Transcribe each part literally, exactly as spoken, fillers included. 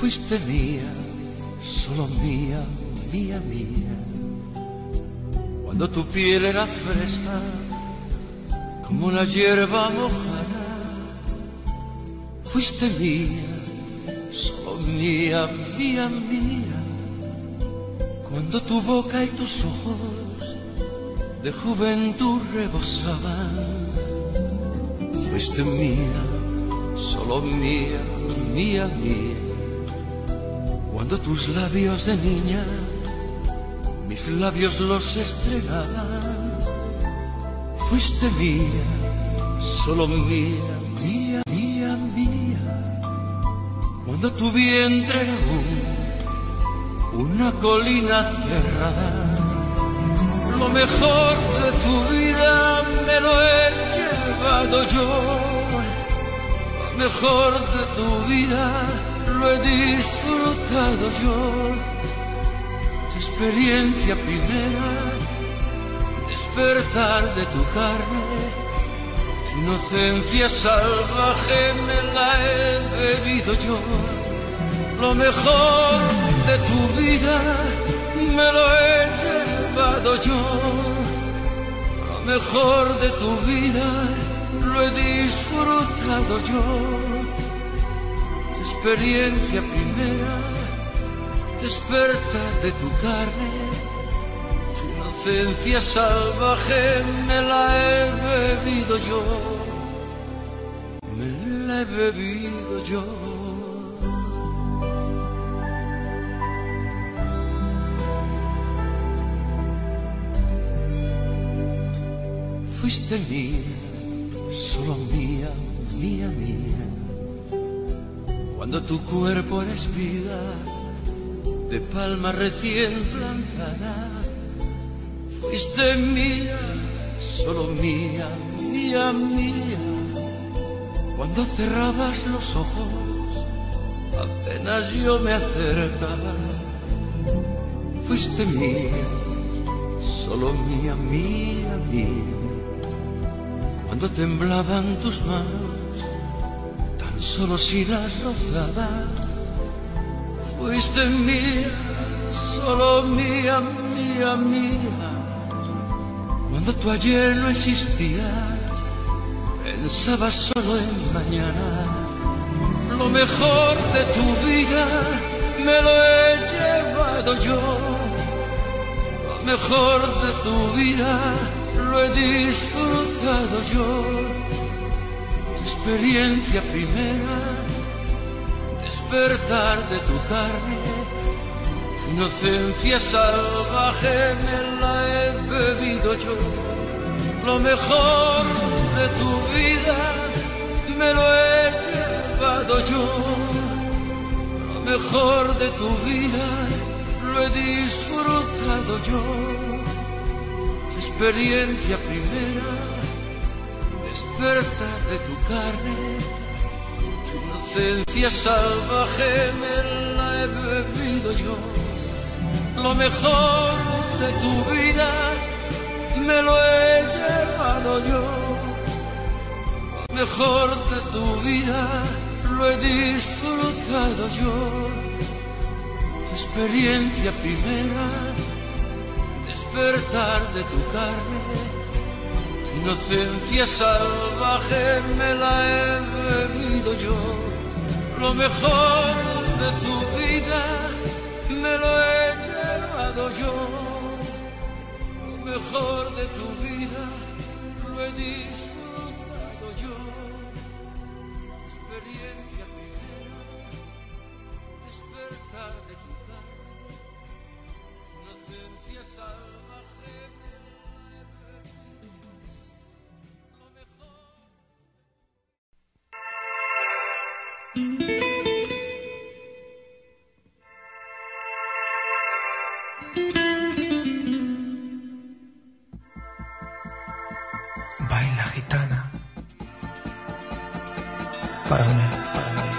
fuiste mía, solo mía, mía, mía. Cuando tu piel era fresca como la hierba mojada, fuiste mía, solo mía, mía, mía. Cuando tu boca y tus ojos de juventud rebosaban, fuiste mía, solo mía, mía, mía. Cuando tus labios de niña, mis labios los estrenaban, fuiste mía, solo mía, mía, mía, mía. Cuando tu vientre era un, una colina cerrada, lo mejor de tu vida me lo he llevado yo, lo mejor de tu vida lo he disfrutado yo. Tu experiencia primera, despertar de tu carne, tu inocencia salvaje me la he bebido yo. Lo mejor de tu vida me lo he llevado yo, lo mejor de tu vida lo he disfrutado yo. Experiencia primera, desperta de tu carne, tu inocencia salvaje me la he bebido yo, me la he bebido yo. Fuiste mía, solo mía, mía, mía. Cuando tu cuerpo eres vida de palma recién plantada, fuiste mía, solo mía, mía, mía. Cuando cerrabas los ojos, apenas yo me acercaba, fuiste mía, solo mía, mía, mía. Cuando temblaban tus manos, solo si las rozaba, fuiste mía, solo mía, mía, mía. Cuando tu ayer no existía, pensabas solo en mañana. Lo mejor de tu vida me lo he llevado yo, lo mejor de tu vida lo he disfrutado yo. Experiencia primera, despertar de tu carne, tu inocencia salvaje me la he bebido yo. Lo mejor de tu vida me lo he llevado yo, lo mejor de tu vida lo he disfrutado yo. Experiencia primera, desperta de tu carne, tu inocencia salvaje me la he bebido yo. Lo mejor de tu vida me lo he llevado yo, lo mejor de tu vida lo he disfrutado yo. Tu experiencia primera, despertar de tu carne, inocencia salvaje me la he bebido yo, lo mejor de tu vida me lo he llevado yo, lo mejor de tu vida lo he disfrutado yo. Experiencia primera, despertar de tu carne, inocencia salvaje me baila gitana para mí, para mí, para mí.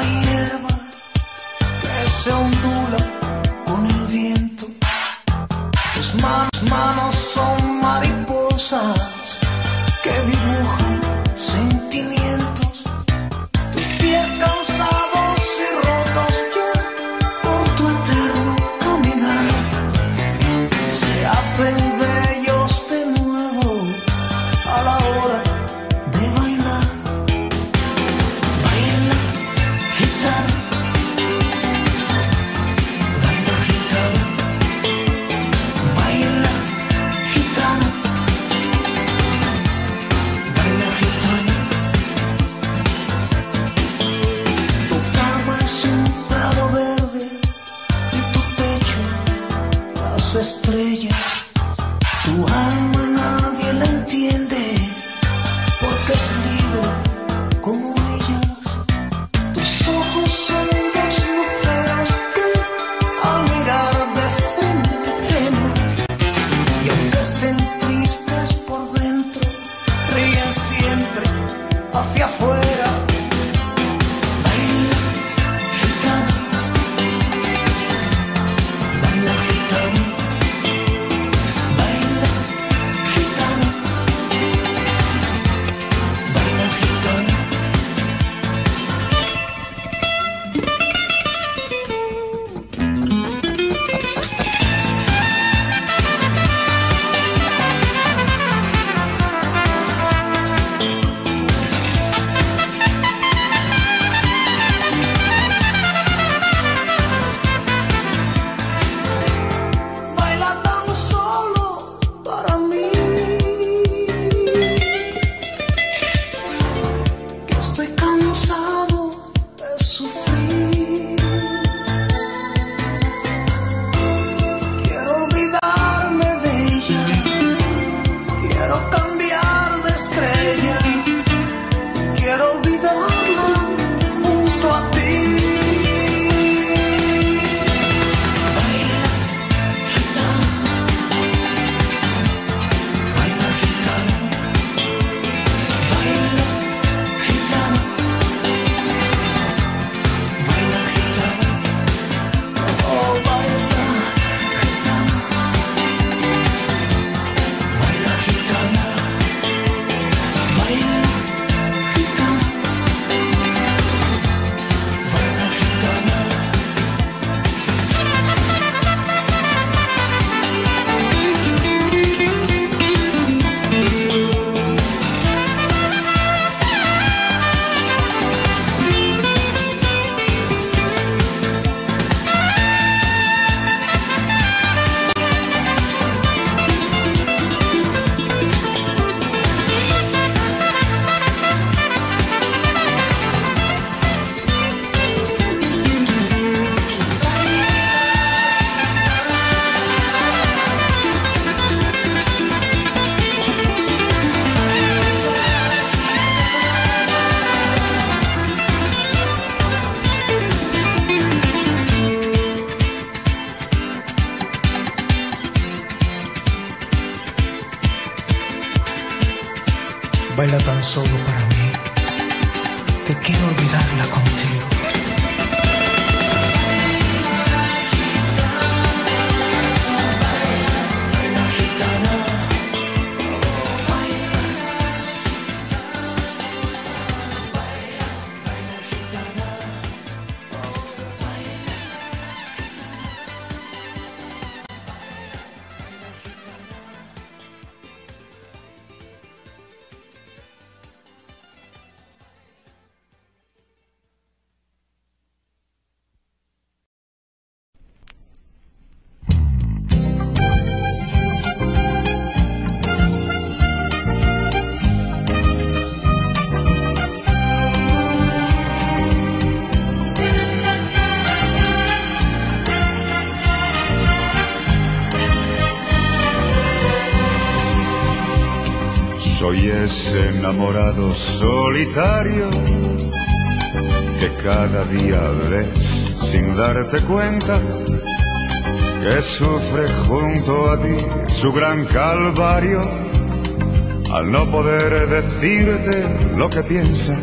la hierba, que se ondula con el viento. Tus manos, manos son mariposas que dibujan sentimientos. Tus pies cansados y rotos ya por tu eterno caminar se hacen bellos de nuevo a la hora de bailar. Baila, gitana, baila, gitana, baila, gitana, baila, gitana. Tu cama es un prado verde y tu techo las estrellas. Tu alma nadie la entiende porque es libre como ellas. Tus ojos son dos luceros que al mirar de frente temen, y aunque estén tristes por dentro ríen siempre hacia afuera. Baila, gitana, baila, gitana, baila, gitana, baila, gitana. Baila tan solo para mí, que estoy cansado de sufrir. Quiero olvidarme de ella, quiero cambiar de estrella, quiero olvidarla junto a ti. Baila, gitana, baila, gitana, baila, gitana, baila, gitana. Oh, baila, gitana, baila, gitana, baila, gitana, baila, gitana. Baila tan solo para mí, que quiero olvidarla contigo. Soy ese enamorado solitario que cada día ves sin darte cuenta que sufre junto a ti su gran calvario al no poder decirte lo que piensa.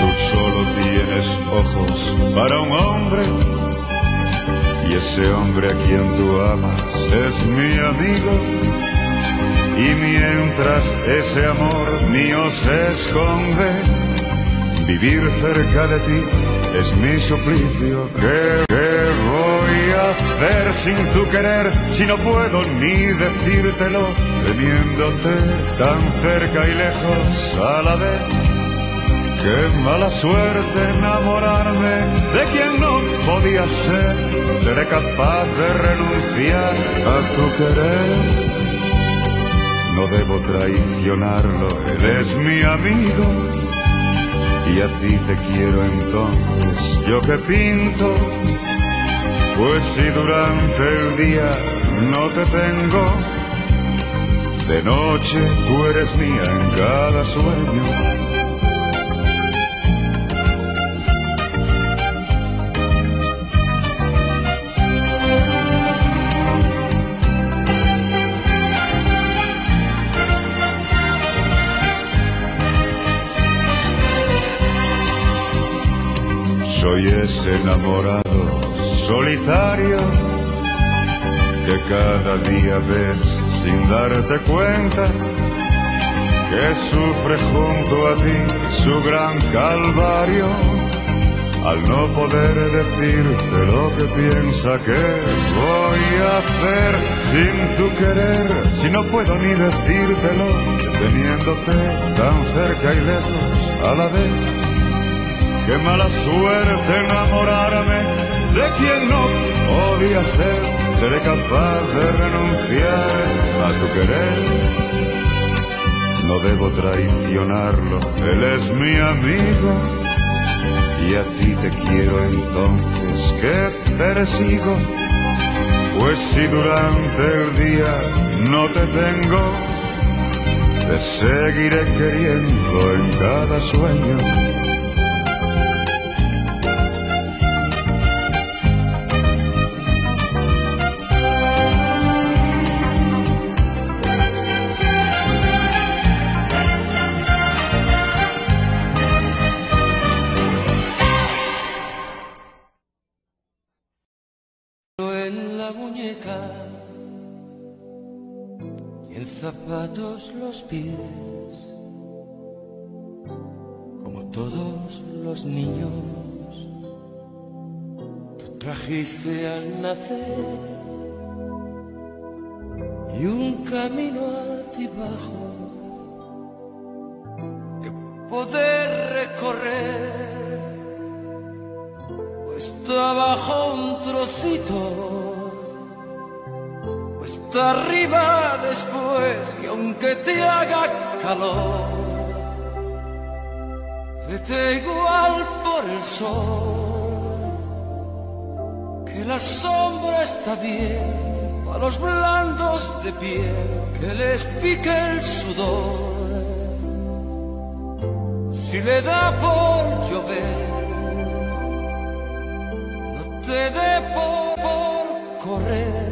Tus solo tienes ojos para un hombre, y ese hombre a quien tú amas es mi amigo. Y mientras ese amor mío se esconde, vivir cerca de ti es mi suplicio. ¿Qué, qué voy a hacer sin tu querer si no puedo ni decírtelo, teniéndote tan cerca y lejos a la vez? Qué mala suerte enamorarme de quien no podía ser. Seré capaz de renunciar a tu querer. No debo traicionarlo, él es mi amigo. Y a ti te quiero entonces, yo que pinto. Pues si durante el día no te tengo, de noche tú eres mía en cada sueño. Soy ese enamorado solitario que cada día ves sin darte cuenta, que sufre junto a ti su gran calvario al no poder decirte lo que piensa. ¿Qué voy a hacer sin tu querer si no puedo ni decírtelo, teniéndote tan cerca y lejos a la vez? Qué mala suerte enamorarme de quien no podía ser. Seré capaz de renunciar a tu querer. No debo traicionarlo, él es mi amigo. Y a ti te quiero entonces, que persigo. Pues si durante el día no te tengo, te seguiré queriendo en cada sueño. Zapatos los pies, como todos los niños, tú trajiste al nacer y un camino altibajo que poder recorrer, cuesta abajo un trocito, cuesta arriba después, y aunque te haga calor, vete igual por el sol, que la sombra está bien para los blandos de piel, que les pique el sudor, si le da por llover, no te dé por, por correr.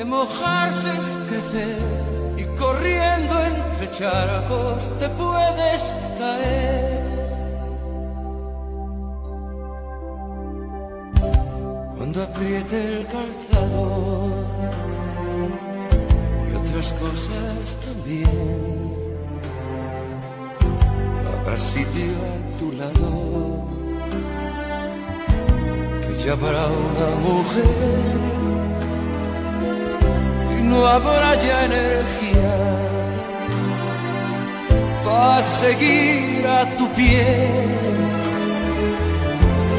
De mojarse es crecer y corriendo entre charcos te puedes caer. Cuando apriete el calzado y otras cosas también, habrá sitio a tu lado que ya habrá una mujer. No habrá ya energía para seguir a tu pie.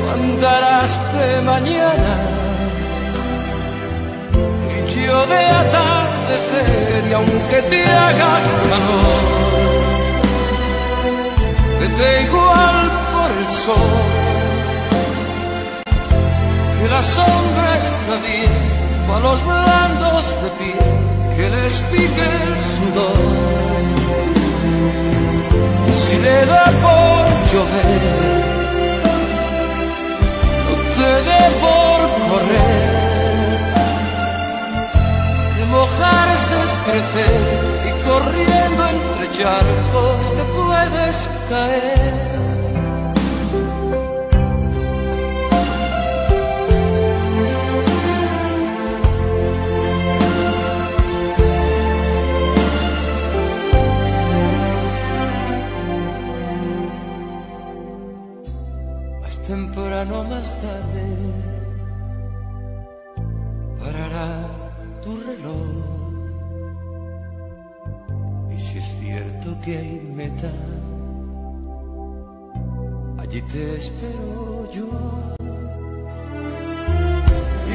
No andarás de mañana y yo de atardecer, y aunque te haga calor, vete igual por el sol, que la sombra está bien para los blandos de piel, que les pique el sudor, si le da por llover, no te dé por correr, que mojarse es crecer y corriendo entre charcos te puedes caer. Más temprano, más tarde, parará tu reloj. Y si es cierto que hay meta, allí te espero yo.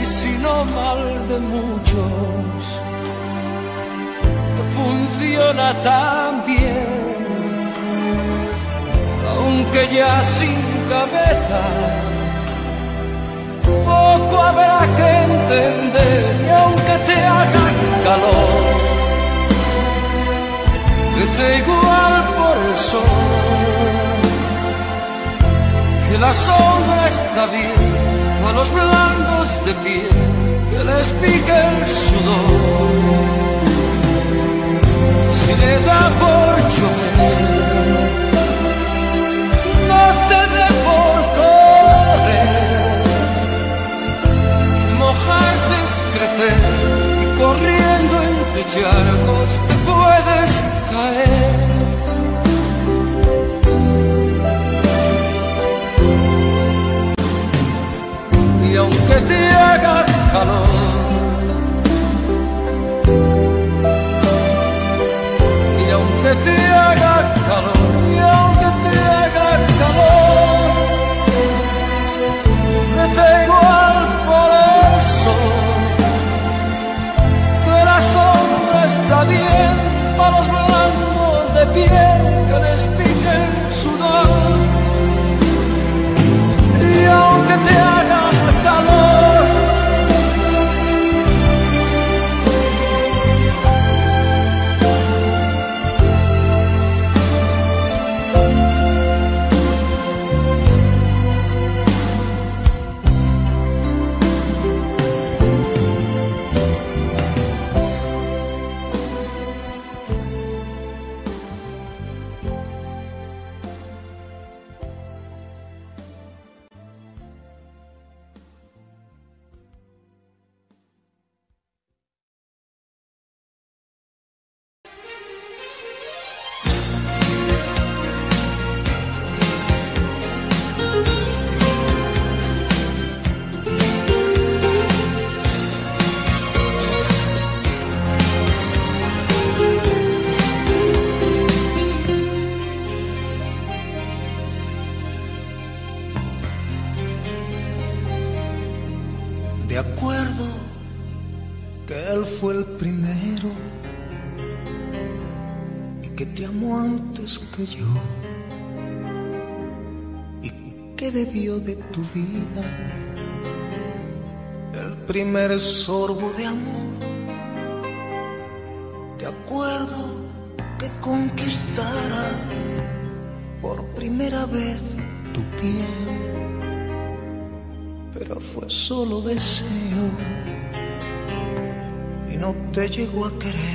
Y si no, mal de muchos, no funciona tan bien, aunque ya sin cabeza, poco habrá que entender. Y aunque te hagan calor, que te igual por el sol, que la sombra está bien a los blandos de piel, que les pique el sudor. Si le da por llover, y corriendo entre charcos te puedes caer. Y aunque te haga calor, y aunque te haga calor, y aunque te haga calor, me da igual por el sol. Bien para los blancos de piel, que les pique el sudor. Y aunque te haga calor, que yo, y que bebió de tu vida el primer sorbo de amor. De acuerdo que conquistara por primera vez tu piel, pero fue solo deseo y no te llegó a querer.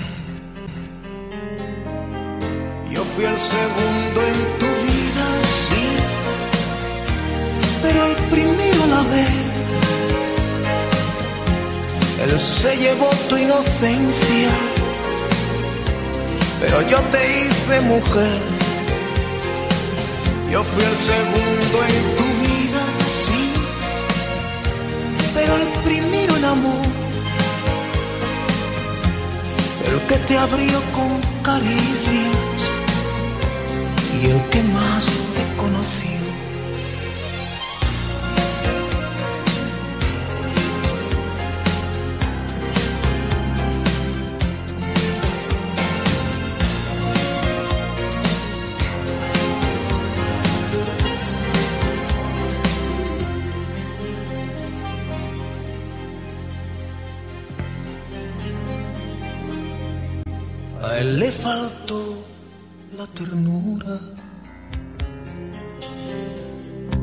Fui el segundo en tu vida, sí, pero el primero la ve. Él se llevó tu inocencia, pero yo te hice mujer. Yo fui el segundo en tu vida, sí, pero el primero en amor. El que te abrió con caricias y el que más te conoció. A él le faltó la ternura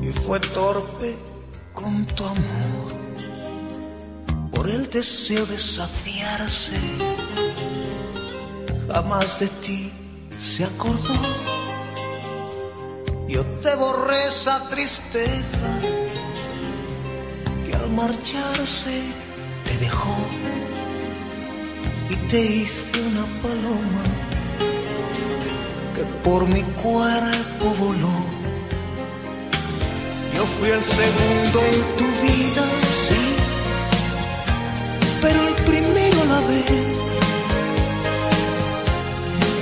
y fue torpe con tu amor por el deseo de saciarse. jamás de ti se acordó. Yo te borré esa tristeza que al marcharse te dejó y te hice una paloma que por mi cuerpo voló. Yo fui el segundo en tu vida, sí, pero el primero la vez.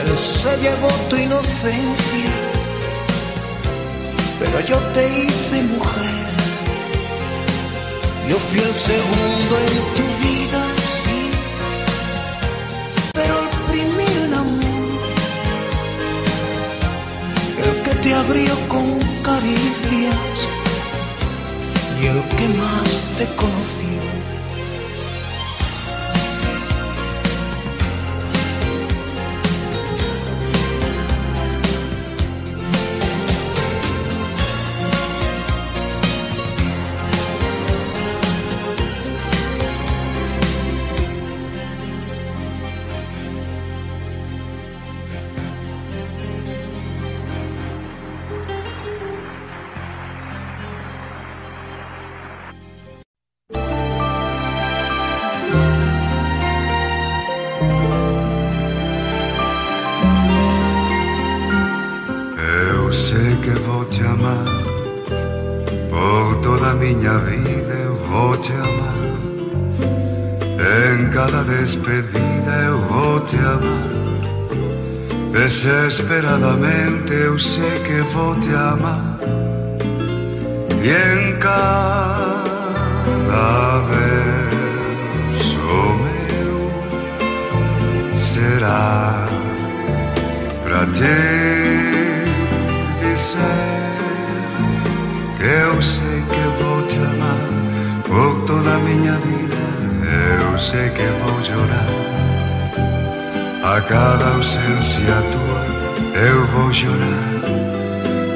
Él se llevó tu inocencia, pero yo te hice mujer. Yo fui el segundo en tu vida, sí, pero el primero en amor. El que te abrió con caricias y el que más te conoció. Despedida eu vou te amar, desesperadamente eu sei que vou te amar. E em cada verso meu será pra te dizer que eu sei que vou te amar por toda a minha vida. Eu sei que vou chorar, a cada ausência tua eu vou chorar,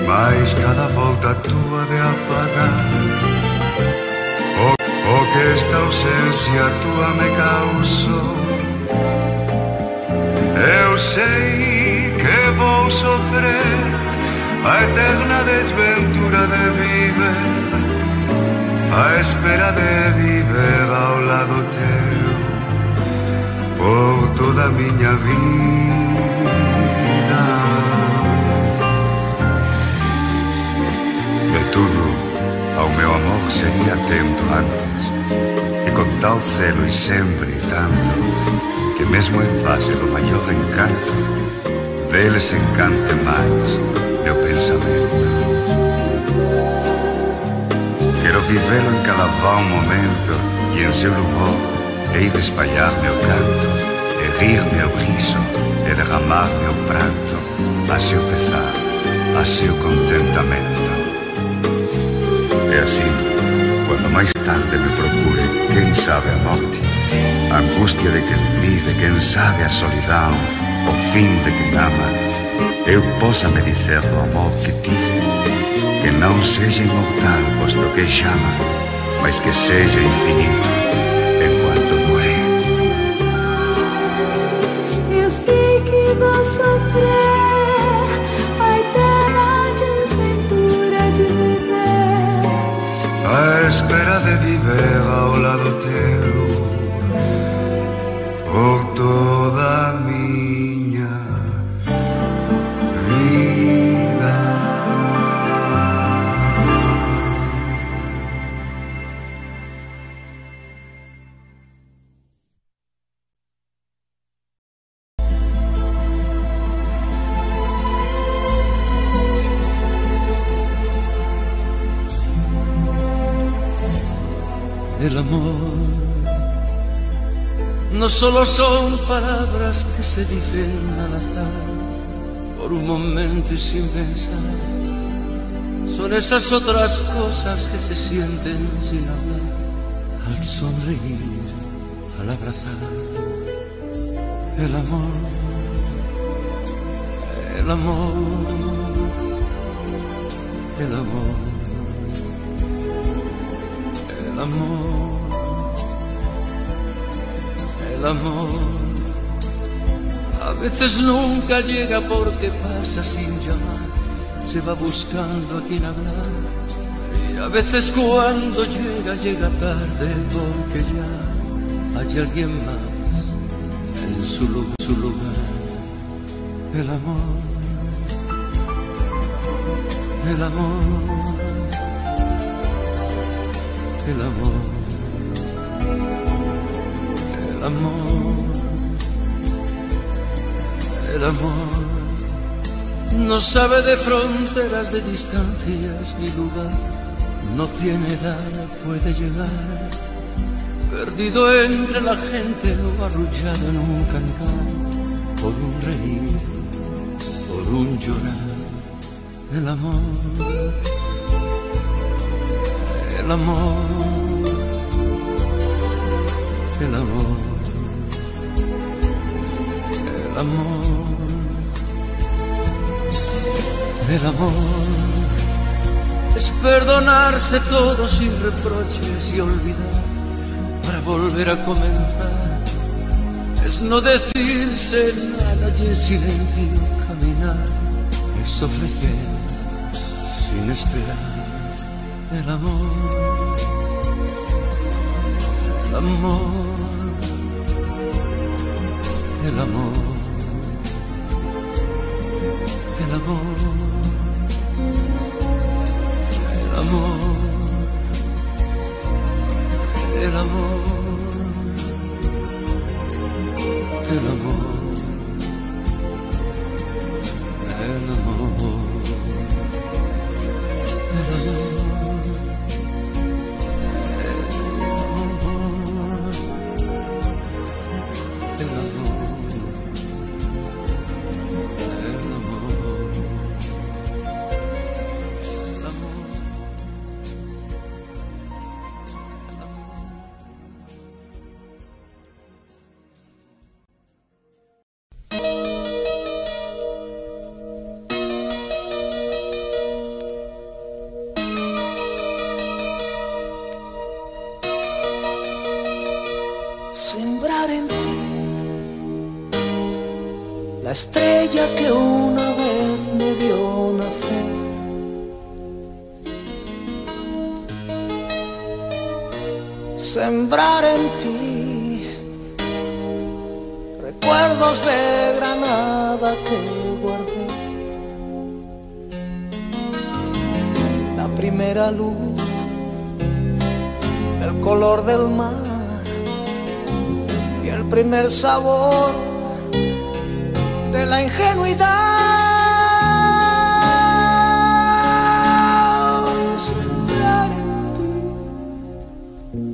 mas cada volta tua de apagar, o, o que esta ausência tua me causou. Eu sei que vou sofrer a eterna desventura de viver, a espera de viver ao lado teu por toda a minha vida. E tudo ao meu amor seria atento antes, e com tal celo e sempre tanto, que mesmo em face do maior encanto, dele se encante mais meu pensamento. Quero vivê-lo em cada bom momento, e em seu louvor hei de espalhar meu canto, e rir meu riso, e derramar meu pranto, a seu pesar, a seu contentamento. E assim, quando mais tarde me procure, quem sabe a morte, a angústia de quem vive, quem sabe a solidão, o fim de quem ama, eu possa me dizer do amor que tive, que não seja imortal, posto que chama, mas que seja infinito enquanto morrer. Eu sei que vou sofrer a eterna desventura de viver, a espera de viver ao lado teu por toda a minha vida. El amor no solo son palabras que se dicen al azar por un momento y sin pensar, son esas otras cosas que se sienten sin hablar, al sonreír, al abrazar. El amor, el amor, el amor, el amor, el amor, A veces nunca llega porque pasa sin llamar, se va buscando a quien hablar. Y a veces cuando llega, llega tarde porque ya hay alguien más en su lugar, su lugar. El amor, el amor, el amor, el amor. El amor no sabe de fronteras, de distancias ni lugar, no tiene edad, puede llegar, perdido entre la gente o arrullado en un cantar, por un reír, por un llorar. El amor, el amor, el amor, el amor. El amor es perdonarse todo sin reproches y olvidar para volver a comenzar. Es no decirse nada y en silencio caminar. Es ofrecer sin esperar. El amor, el amor, el amor, el amor. El amor, el amor, el amor, el amor, el amor. Estrella que una vez me vio nacer, sembrar en ti recuerdos de Granada que guardé. La primera luz, el color del mar y el primer sabor de la ingenuidad. Sembrar en ti,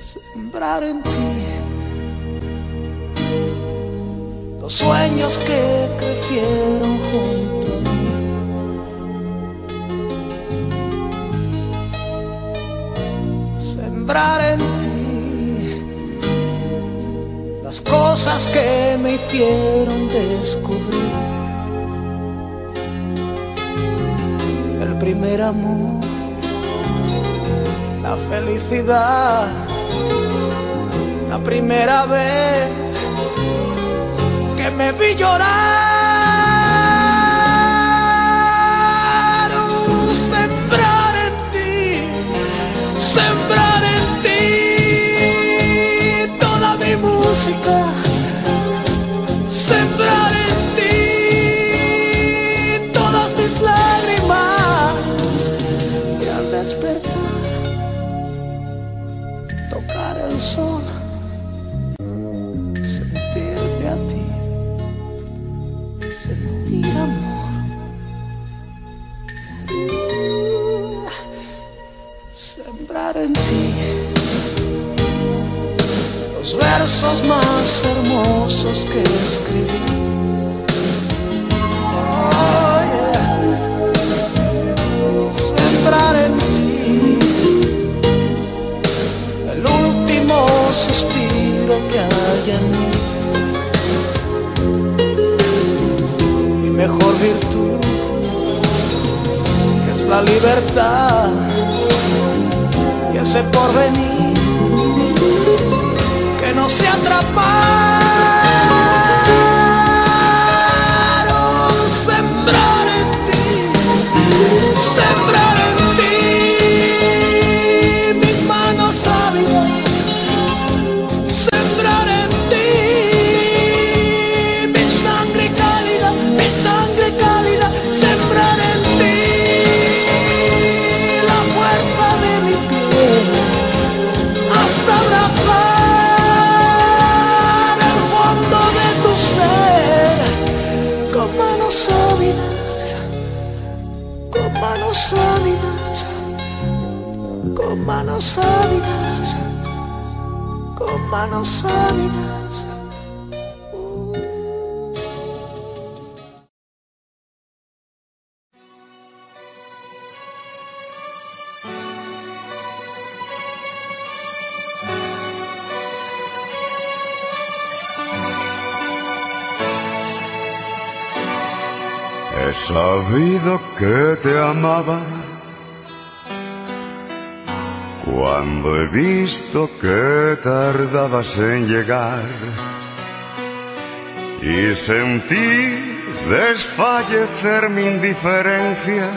sembrar en ti los sueños que crecieron junto a mí. Sembrar en ti las cosas que me hicieron descubrir el primer amor, la felicidad, la primera vez que me vi llorar. Uh, sembrar en ti, sembrar en ti música, sembrar en ti todas mis lágrimas, y al despertar, tocar el sol, sentirte a ti, sentir amor, sembrar en ti los versos más hermosos que escribí. Oh, yeah. Sembrar en ti el último suspiro que hay en mí. Mi mejor virtud, que es la libertad, y ese porvenir no se atreve. Manos ávidas, con manos ávidas. He sabido que te amaba cuando he visto que tardabas en llegar y sentí desfallecer mi indiferencia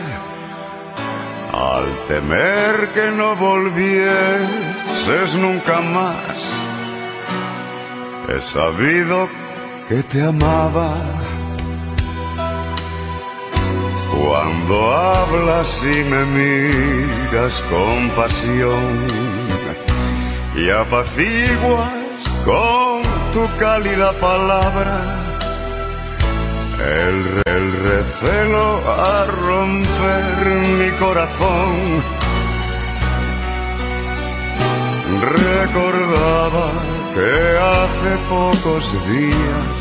al temer que no volvieses nunca más. He sabido que te amaba cuando hablas y me miras con pasión y apaciguas con tu cálida palabra el, el recelo a romper mi corazón. Recordaba que hace pocos días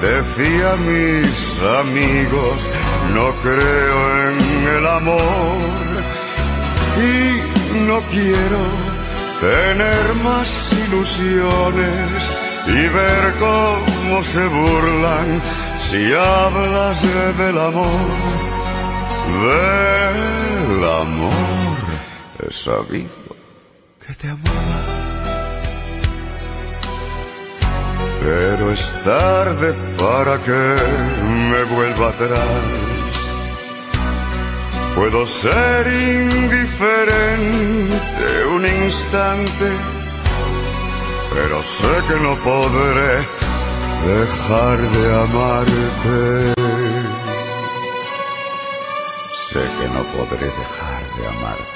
decía a mis amigos, no creo en el amor y no quiero tener más ilusiones y ver cómo se burlan si hablas del amor, del amor. He sabido que te amaba, pero es tarde para que me vuelva atrás. Puedo ser indiferente un instante, pero sé que no podré dejar de amarte. Sé que no podré dejar de amarte.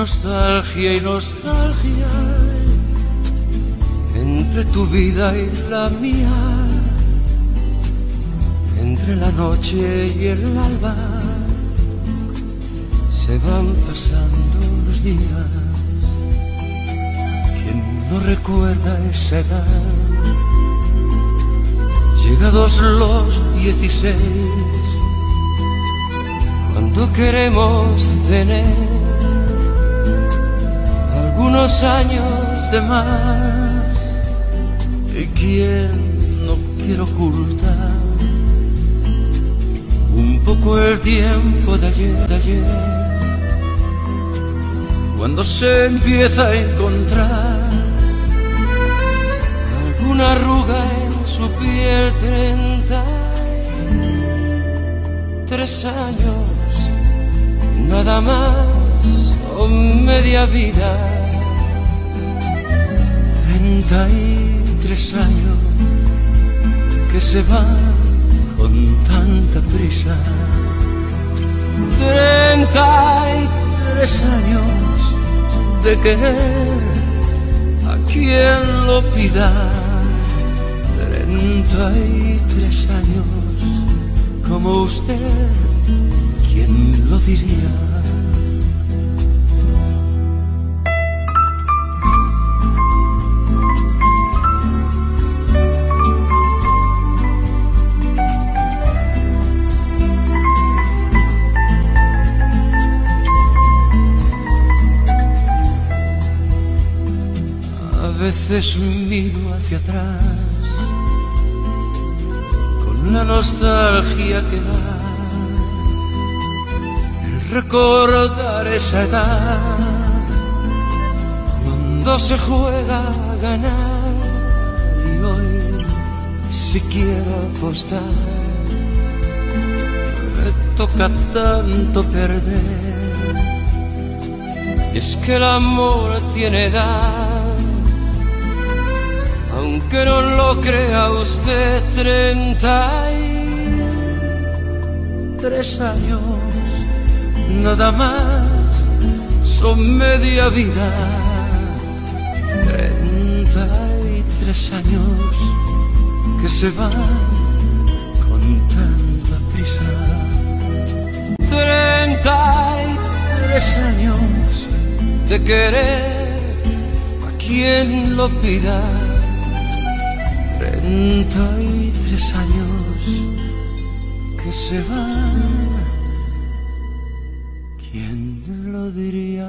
Nostalgia y nostalgia, entre tu vida y la mía, entre la noche y el alba, se van pasando los días. ¿Quién no recuerda esa edad? Llegados los dieciséis, cuando queremos tener unos años de más, y quien no quiere ocultar un poco el tiempo de ayer, de ayer, cuando se empieza a encontrar alguna arruga en su piel. Treinta y tres años, nada más, o media vida. Treinta y tres años que se van con tanta prisa. Treinta y tres años de querer a quien lo pida. Treinta y tres años como usted, ¿quién lo diría? veces miro hacia atrás con una nostalgia que da el recordar esa edad cuando se juega a ganar. Y hoy si quiero apostar me toca tanto perder. Y es que el amor tiene edad, aunque no lo crea usted. Treinta y tres años, nada más, son media vida. Treinta y tres años que se van con tanta prisa. Treinta y tres años de querer a quien lo pida. Treinta y tres años que se van, ¿quién lo diría?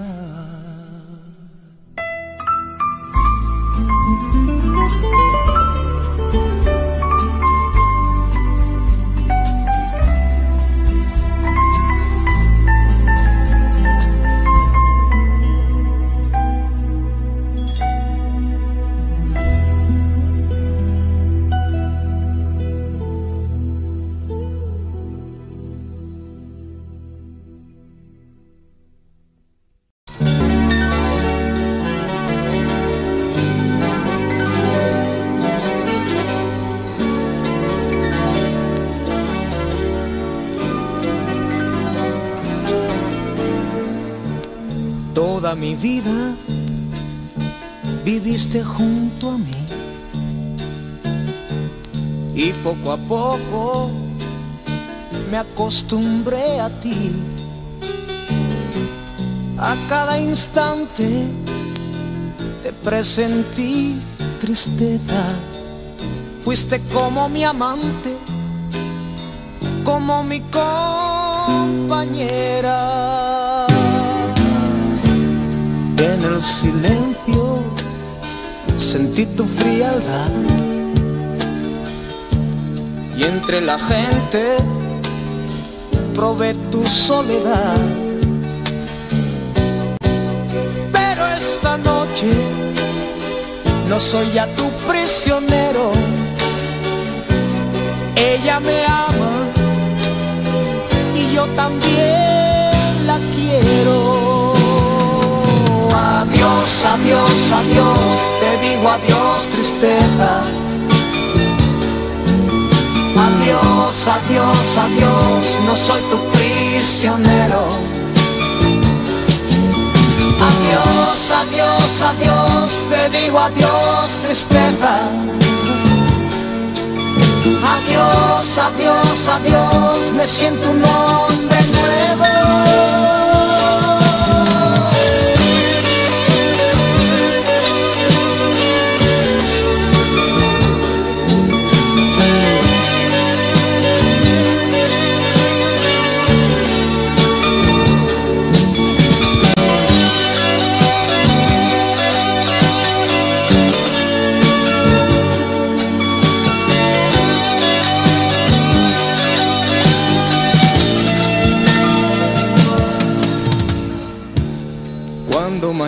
Toda mi vida viviste junto a mí y poco a poco me acostumbré a ti. A cada instante te presentí tristeza, fuiste como mi amante, como mi compañera. En el silencio sentí tu frialdad y entre la gente probé tu soledad. Pero esta noche no soy ya tu prisionero, ella me ama y yo también la quiero. Adiós, adiós, adiós, te digo adiós, tristeza. Adiós, adiós, adiós, no soy tu prisionero. Adiós, adiós, adiós, te digo adiós, tristeza. Adiós, adiós, adiós, me siento un hombre nuevo.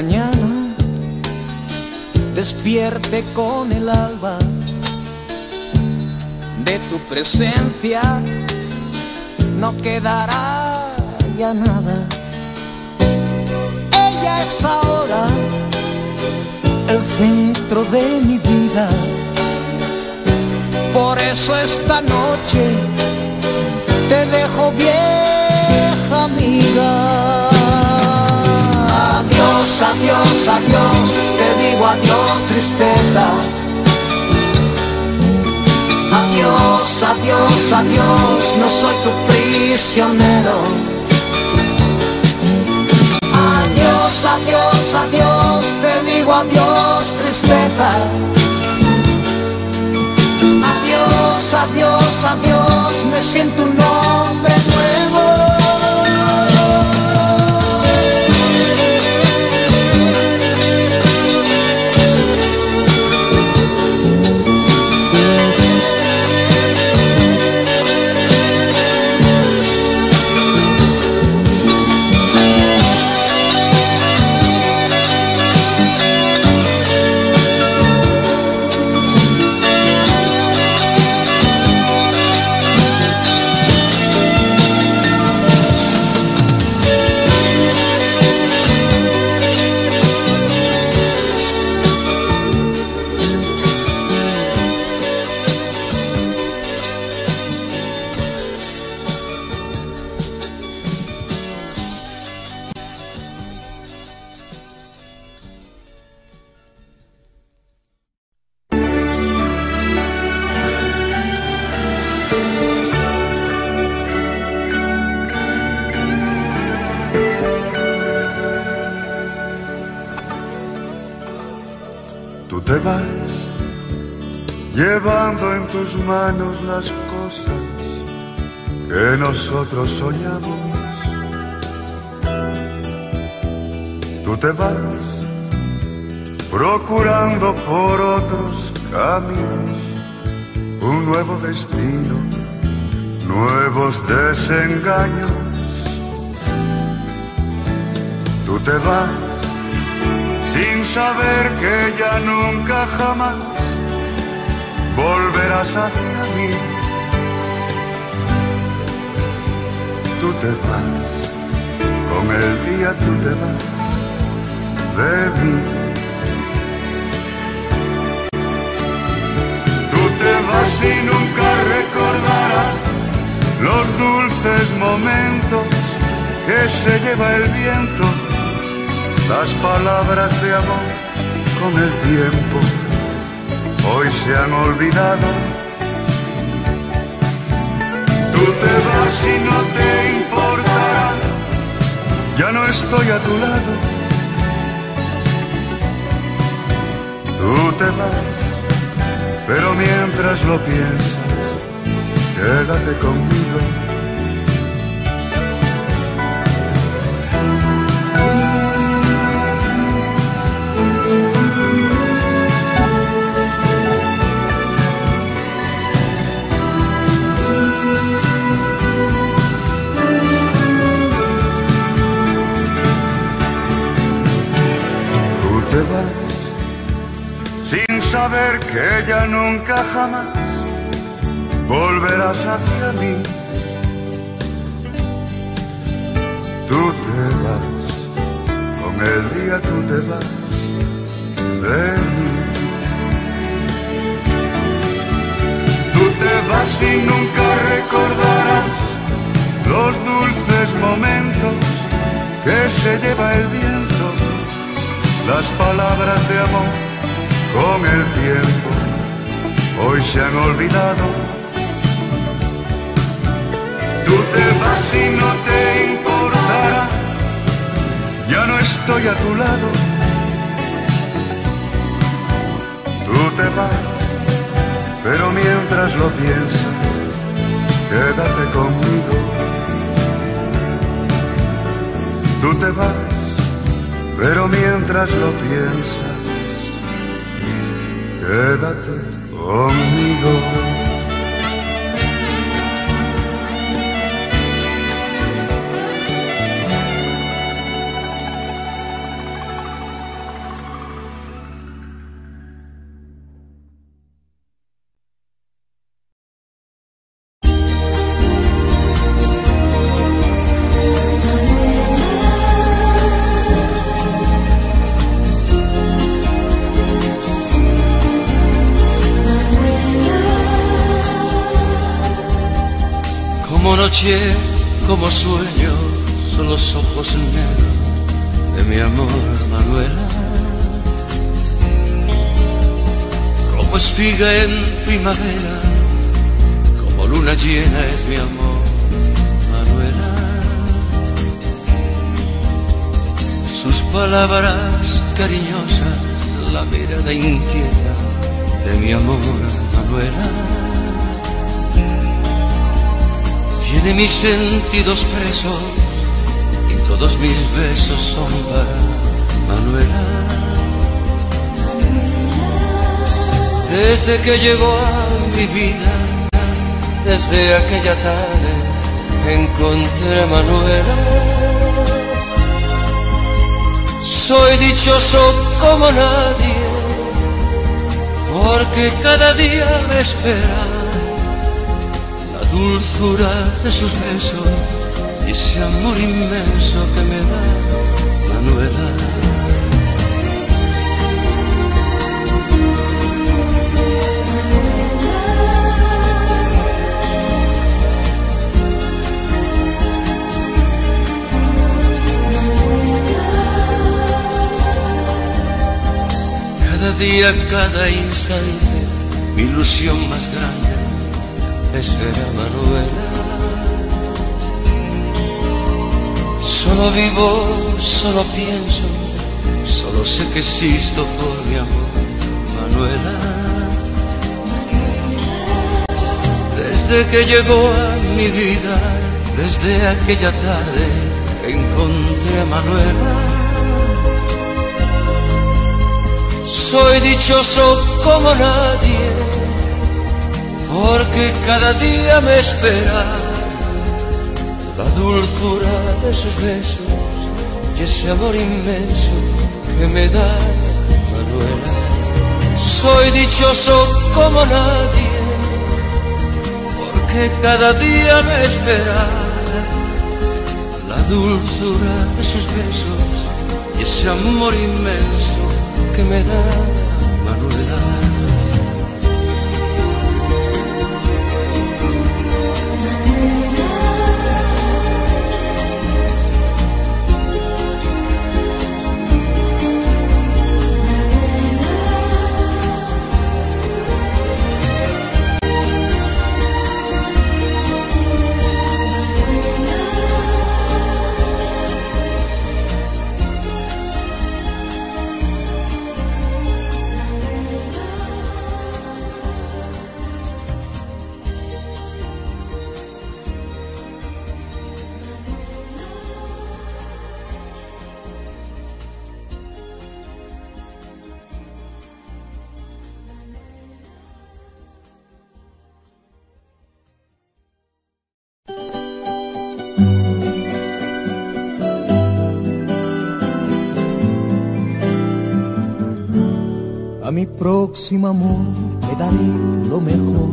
Mañana despierte con el alba, de tu presencia no quedará ya nada. Ella es ahora el centro de mi vida, por eso esta noche te dejo, vieja amiga. Adiós, adiós, adiós, te digo adiós, tristeza. Adiós, adiós, adiós, no soy tu prisionero. Adiós, adiós, adiós, te digo adiós, tristeza. Adiós, adiós, adiós, me siento un hombre nuevo. Guardo en tus manos las cosas que nosotros soñamos. Tú te vas procurando por otros caminos un nuevo destino, nuevos desengaños. Tú te vas sin saber que ya nunca jamás volverás hacia mí. Tú te vas, con el día tú te vas de mí. Tú te vas y nunca recordarás los dulces momentos que se lleva el viento, las palabras de amor con el tiempo hoy se han olvidado. Tú te vas y no te importará, ya no estoy a tu lado. Tú te vas, pero mientras lo piensas, quédate conmigo. Sin saber que ya nunca jamás volverás hacia mí. Tú te vas, con el día tú te vas de mí. Tú te vas y nunca recordarás los dulces momentos que se lleva el viento, las palabras de amor con el tiempo hoy se han olvidado. Tú te vas y no te importará, ya no estoy a tu lado. Tú te vas, pero mientras lo piensas, quédate conmigo. Tú te vas, pero mientras lo piensas, quédate conmigo. Como sueño son los ojos negros de mi amor, Manuela. Como espiga en primavera, como luna llena es mi amor, Manuela. Sus palabras cariñosas, la mirada inquieta de mi amor, Manuela. Tiene mis sentidos presos y todos mis besos son para Manuela. Desde que llegó a mi vida, desde aquella tarde encontré a Manuela. Soy dichoso como nadie, porque cada día me espera dulzura de sus besos y ese amor inmenso que me da Manuela. Cada día, cada instante, mi ilusión más grande espera Manuela. Solo vivo, solo pienso, solo sé que existo por mi amor, Manuela. Desde que llegó a mi vida, desde aquella tarde encontré a Manuela. Soy dichoso como nadie, porque cada día me espera la dulzura de sus besos y ese amor inmenso que me da Manuela. Soy dichoso como nadie, que cada día me espera la dulzura de sus besos y ese amor inmenso que me da Manuela. Mi próximo amor le daré lo mejor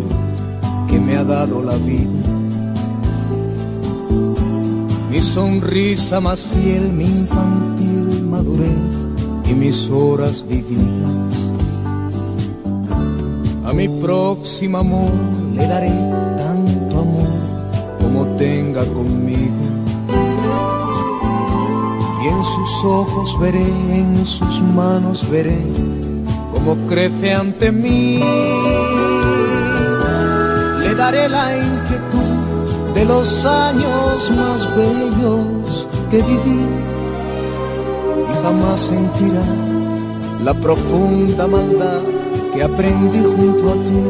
que me ha dado la vida. Mi sonrisa más fiel, mi infantil madurez y mis horas vividas. A mi próximo amor le daré tanto amor como tenga conmigo. Y en sus ojos veré, en sus manos veré como crece ante mí. Le daré la inquietud de los años más bellos que viví, y jamás sentirá la profunda maldad que aprendí junto a ti.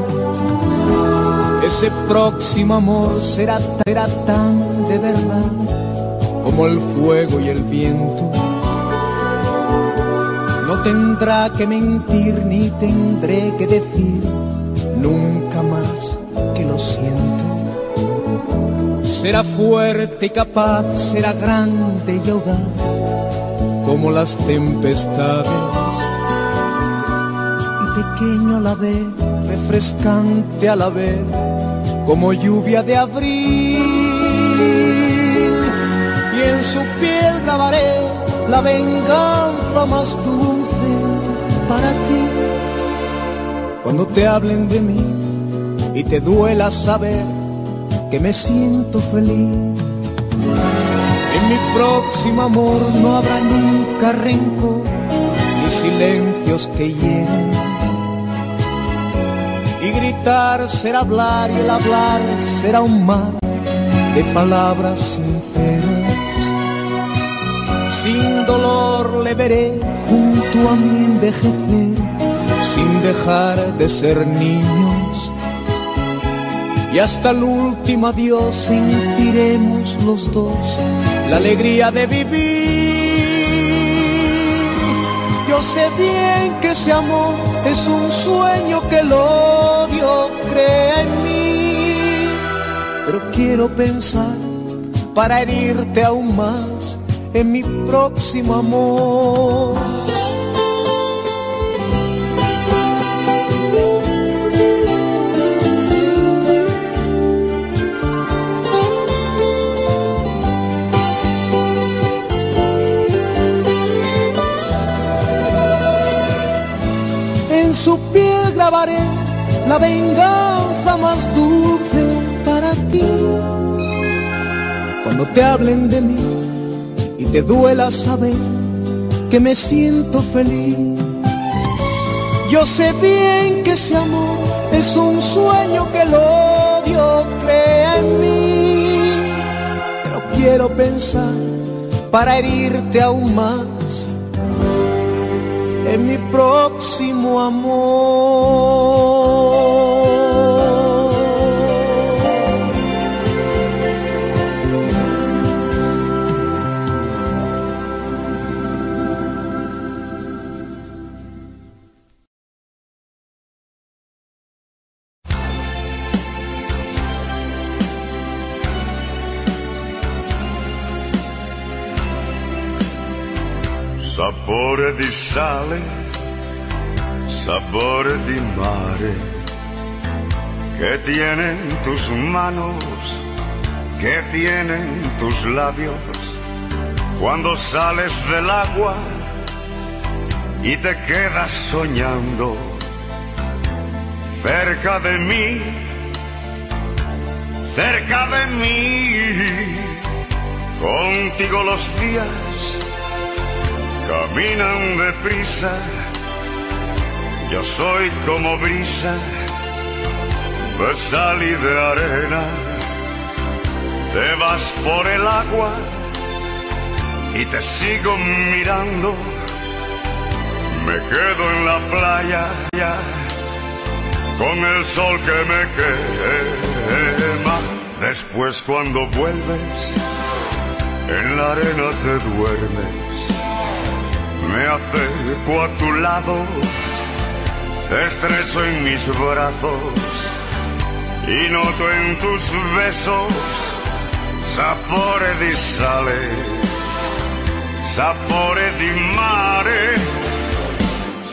Ese próximo amor será, será tan de verdad como el fuego y el viento. No tendrá que mentir ni tendré que decir nunca más que lo siento. Será fuerte y capaz, será grande y audaz como las tempestades, y pequeño a la vez, refrescante a la vez como lluvia de abril. Y en su piel grabaré la venganza más dura para ti. Cuando te hablen de mí y te duela saber que me siento feliz, en mi próximo amor no habrá nunca rencor ni silencios que hieren. Y gritar será hablar y el hablar será un mar de palabras sinceras. Sin dolor le veré junto a mí envejecer, sin dejar de ser niños, y hasta el último adiós sentiremos los dos la alegría de vivir. Yo sé bien que ese amor es un sueño que el odio crea en mí, pero quiero pensar para herirte aún más en mi próximo amor. En su piel grabaré la venganza más dulce para ti. Cuando te hablen de mí y te duela saber que me siento feliz, yo sé bien que ese amor es un sueño que el odio crea en mí, pero quiero pensar para herirte aún más en mi próximo amor. Sapore di sale, sapore di mare, que tienen tus manos, que tienen tus labios, cuando sales del agua y te quedas soñando cerca de mí, cerca de mí. Contigo los días caminan deprisa, yo soy como brisa de sal y de arena. Te vas por el agua y te sigo mirando, me quedo en la playa con el sol que me quema. Después cuando vuelves, en la arena te duermes, me acerco a tu lado, te estrecho en mis brazos y noto en tus besos sapore di sale, sapore di mare,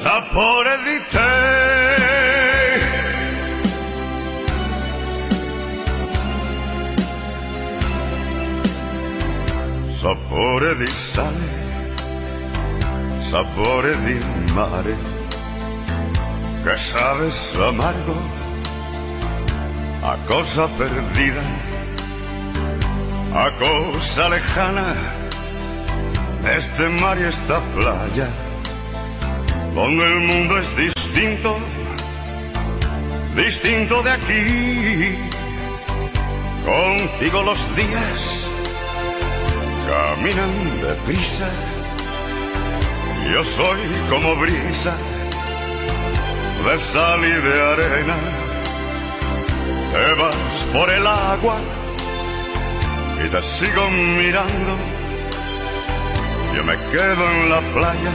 sapore di te. Sapore di sale, sapore di mare, que sabes amargo, a cosa perdida, a cosa lejana, este mar y esta playa, donde el mundo es distinto, distinto de aquí. Contigo los días caminan deprisa, yo soy como brisa de sal y de arena. Te vas por el agua y te sigo mirando, yo me quedo en la playa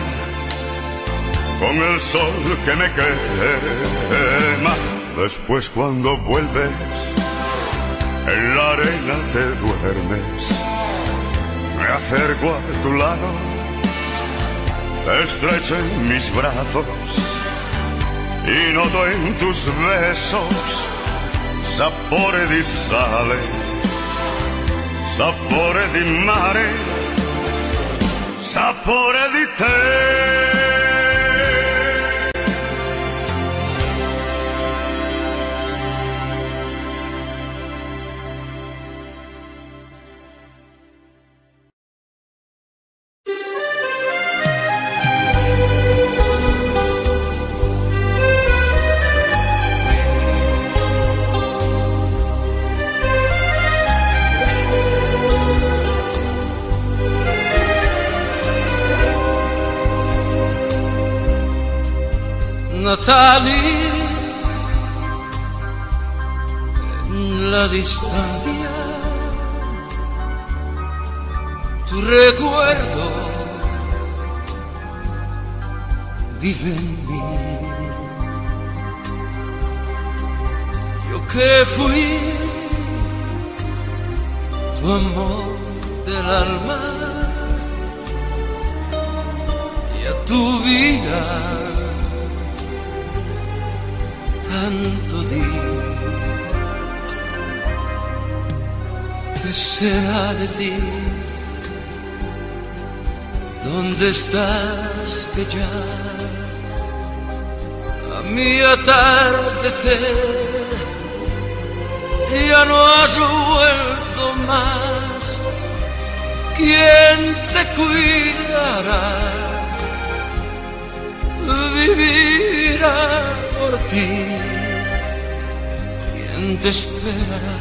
con el sol que me quema. Después cuando vuelves, en la arena te duermes, me acerco a tu lado, te estrecho en mis brazos y noto en tus besos sapore di sale, sapore di mare, sapore di Natalie, en la distancia tu recuerdo vive en mí. Yo que fui tu amor del alma y a tu vida tanto di, ¿qué será de ti? ¿Dónde estás que ya a mi atardecer ya no has vuelto más? ¿Quién te cuidará? Vivirá por ti. Te esperará,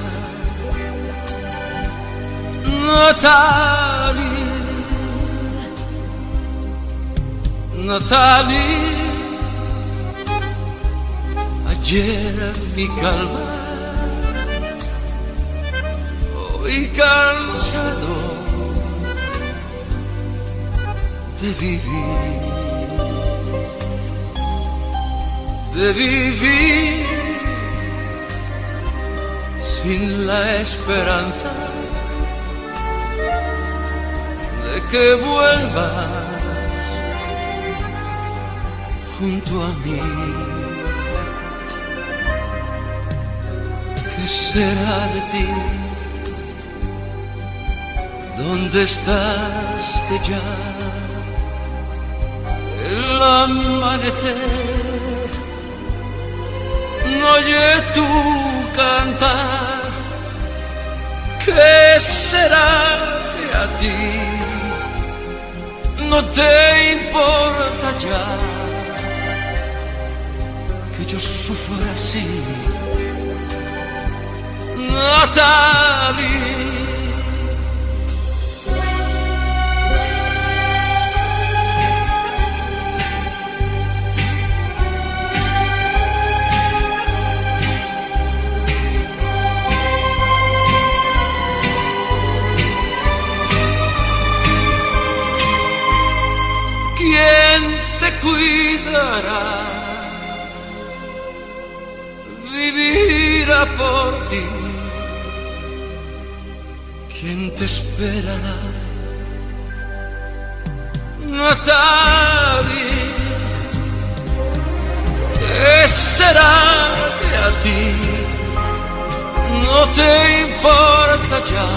Natalie, Natalie. Ayer mi calma, hoy cansado de vivir, de vivir sin la esperanza de que vuelvas junto a mí. ¿Qué será de ti? ¿Dónde estás que ya el amanecer no oye tu cantar? ¿Qué será de a ti? No te importa ya que yo sufra así, Natalie. Cuidará, vivirá por ti. ¿Quién te esperará, Natalie? ¿Qué será de a ti? No te importa ya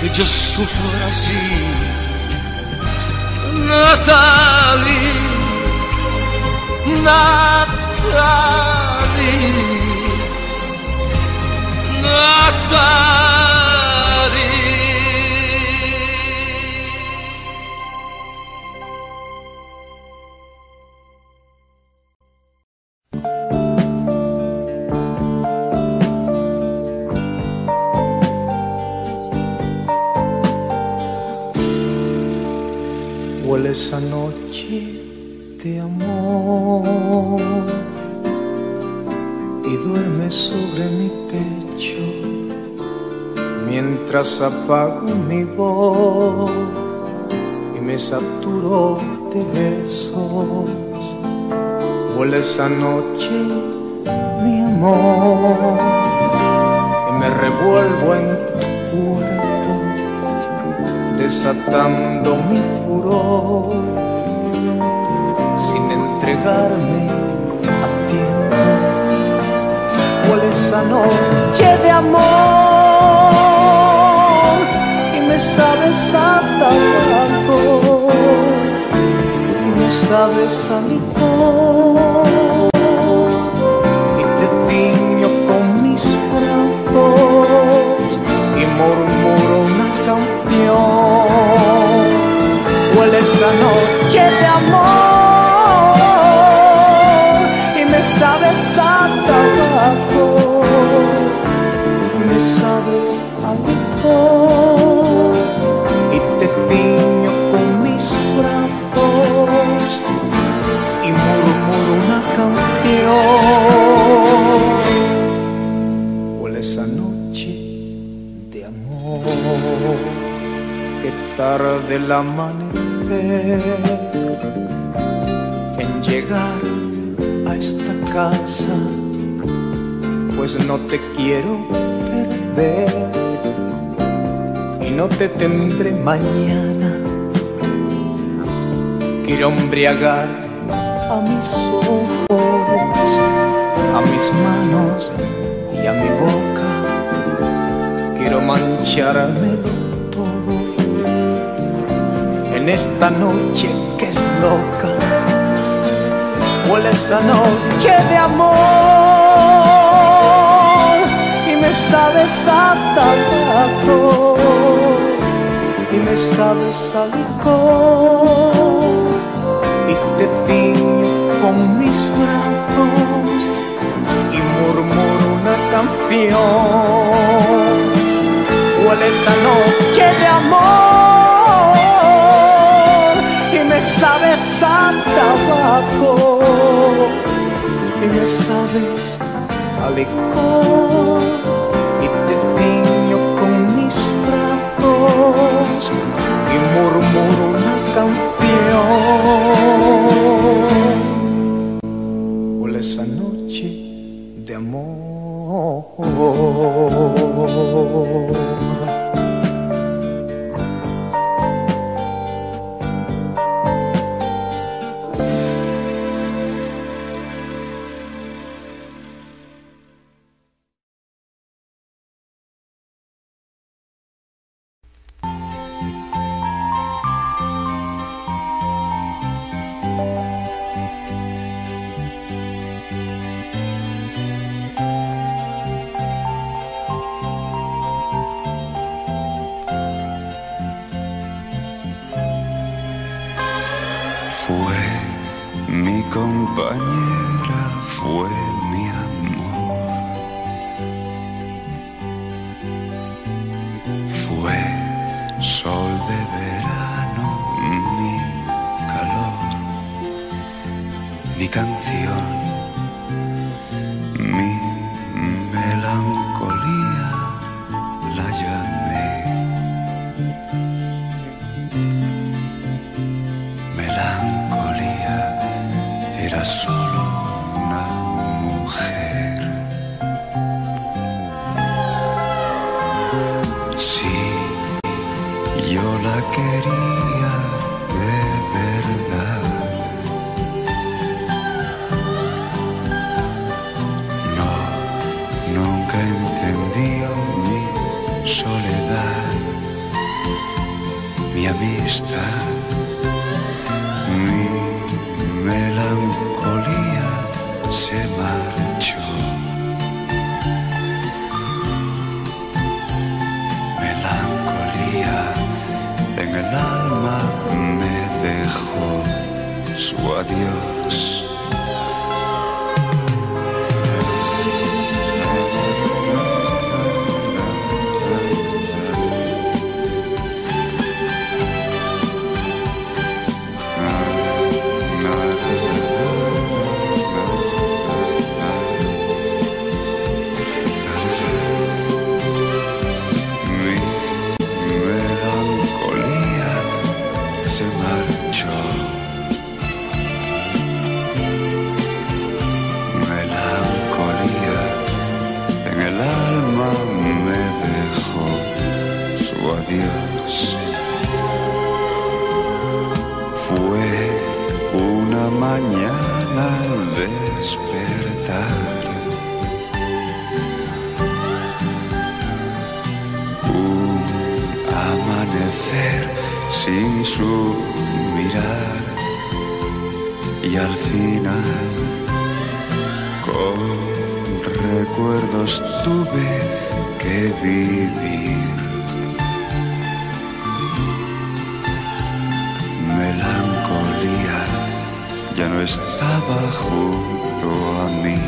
que yo sufra así, Natalie, Natalie, esa noche de amor y duerme sobre mi pecho mientras apago mi voz y me saturo de besos. Vuela esa noche, mi amor, y me revuelvo en tu cuerpo desatando mi furor sin entregarme a tiempo. Vuela esa noche de amor y me sabes atrapando y me sabes a licor y te tiño con mis brazos y murmuro una canción. Huele esa noche de amor y me sabes a tabaco, me sabes a licor y te tiño con mis brazos y murmuro una canción. Huele esa noche de amor que tarde el amanecer en llegar a esta casa, pues no te quiero perder y no te tendré mañana. Quiero embriagar a mis ojos, a mis manos y a mi boca. Quiero mancharme en esta noche que es loca. Huele esa noche de amor y me sabes a tabaco y me sabes a licor y te tiño con mis brazos y murmuro una canción. Huele esa noche de amor y me sabes a tabaco y me sabes a licor y te tiño con mis brazos y murmuro una canción. Huele esa noche de amor. compañera fue mi amor, fue sol de verano, mi calor, mi canción, mi melancolía, la llamé melancolía. Era solo una mujer. Sí, yo la quería de verdad. No, nunca entendió mi soledad, mi amistad, mi melancolía se marchó. Melancolía en el alma me dejó su adiós. Dios. Fue una mañana al despertar, un amanecer sin su mirar y al final con recuerdos tuve que vivir. Melancolía ya no estaba junto a mí.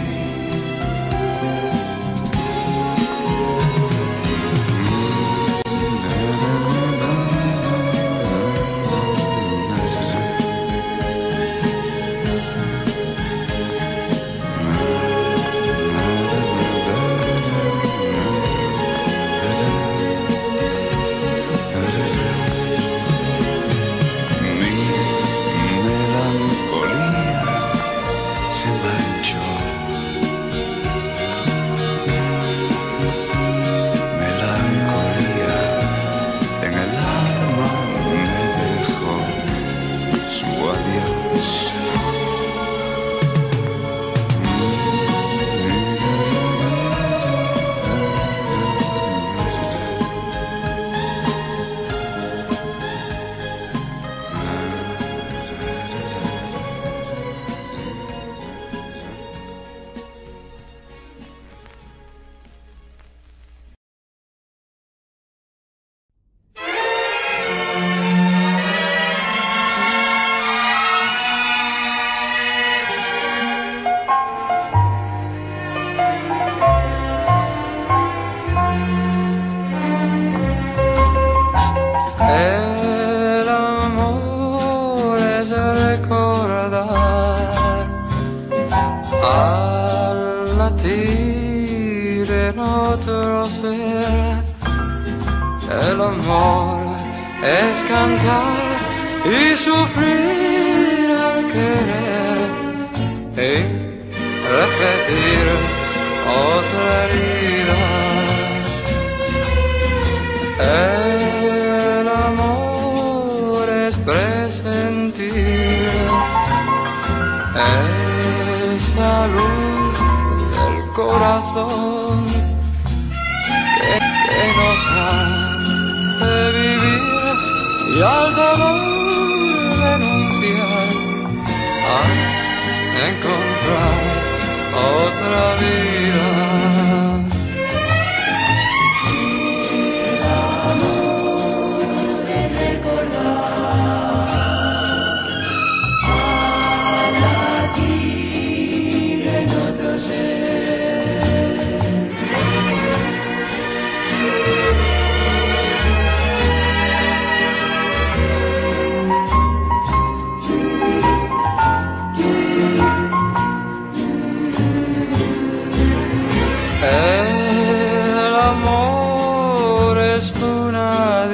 Thank you.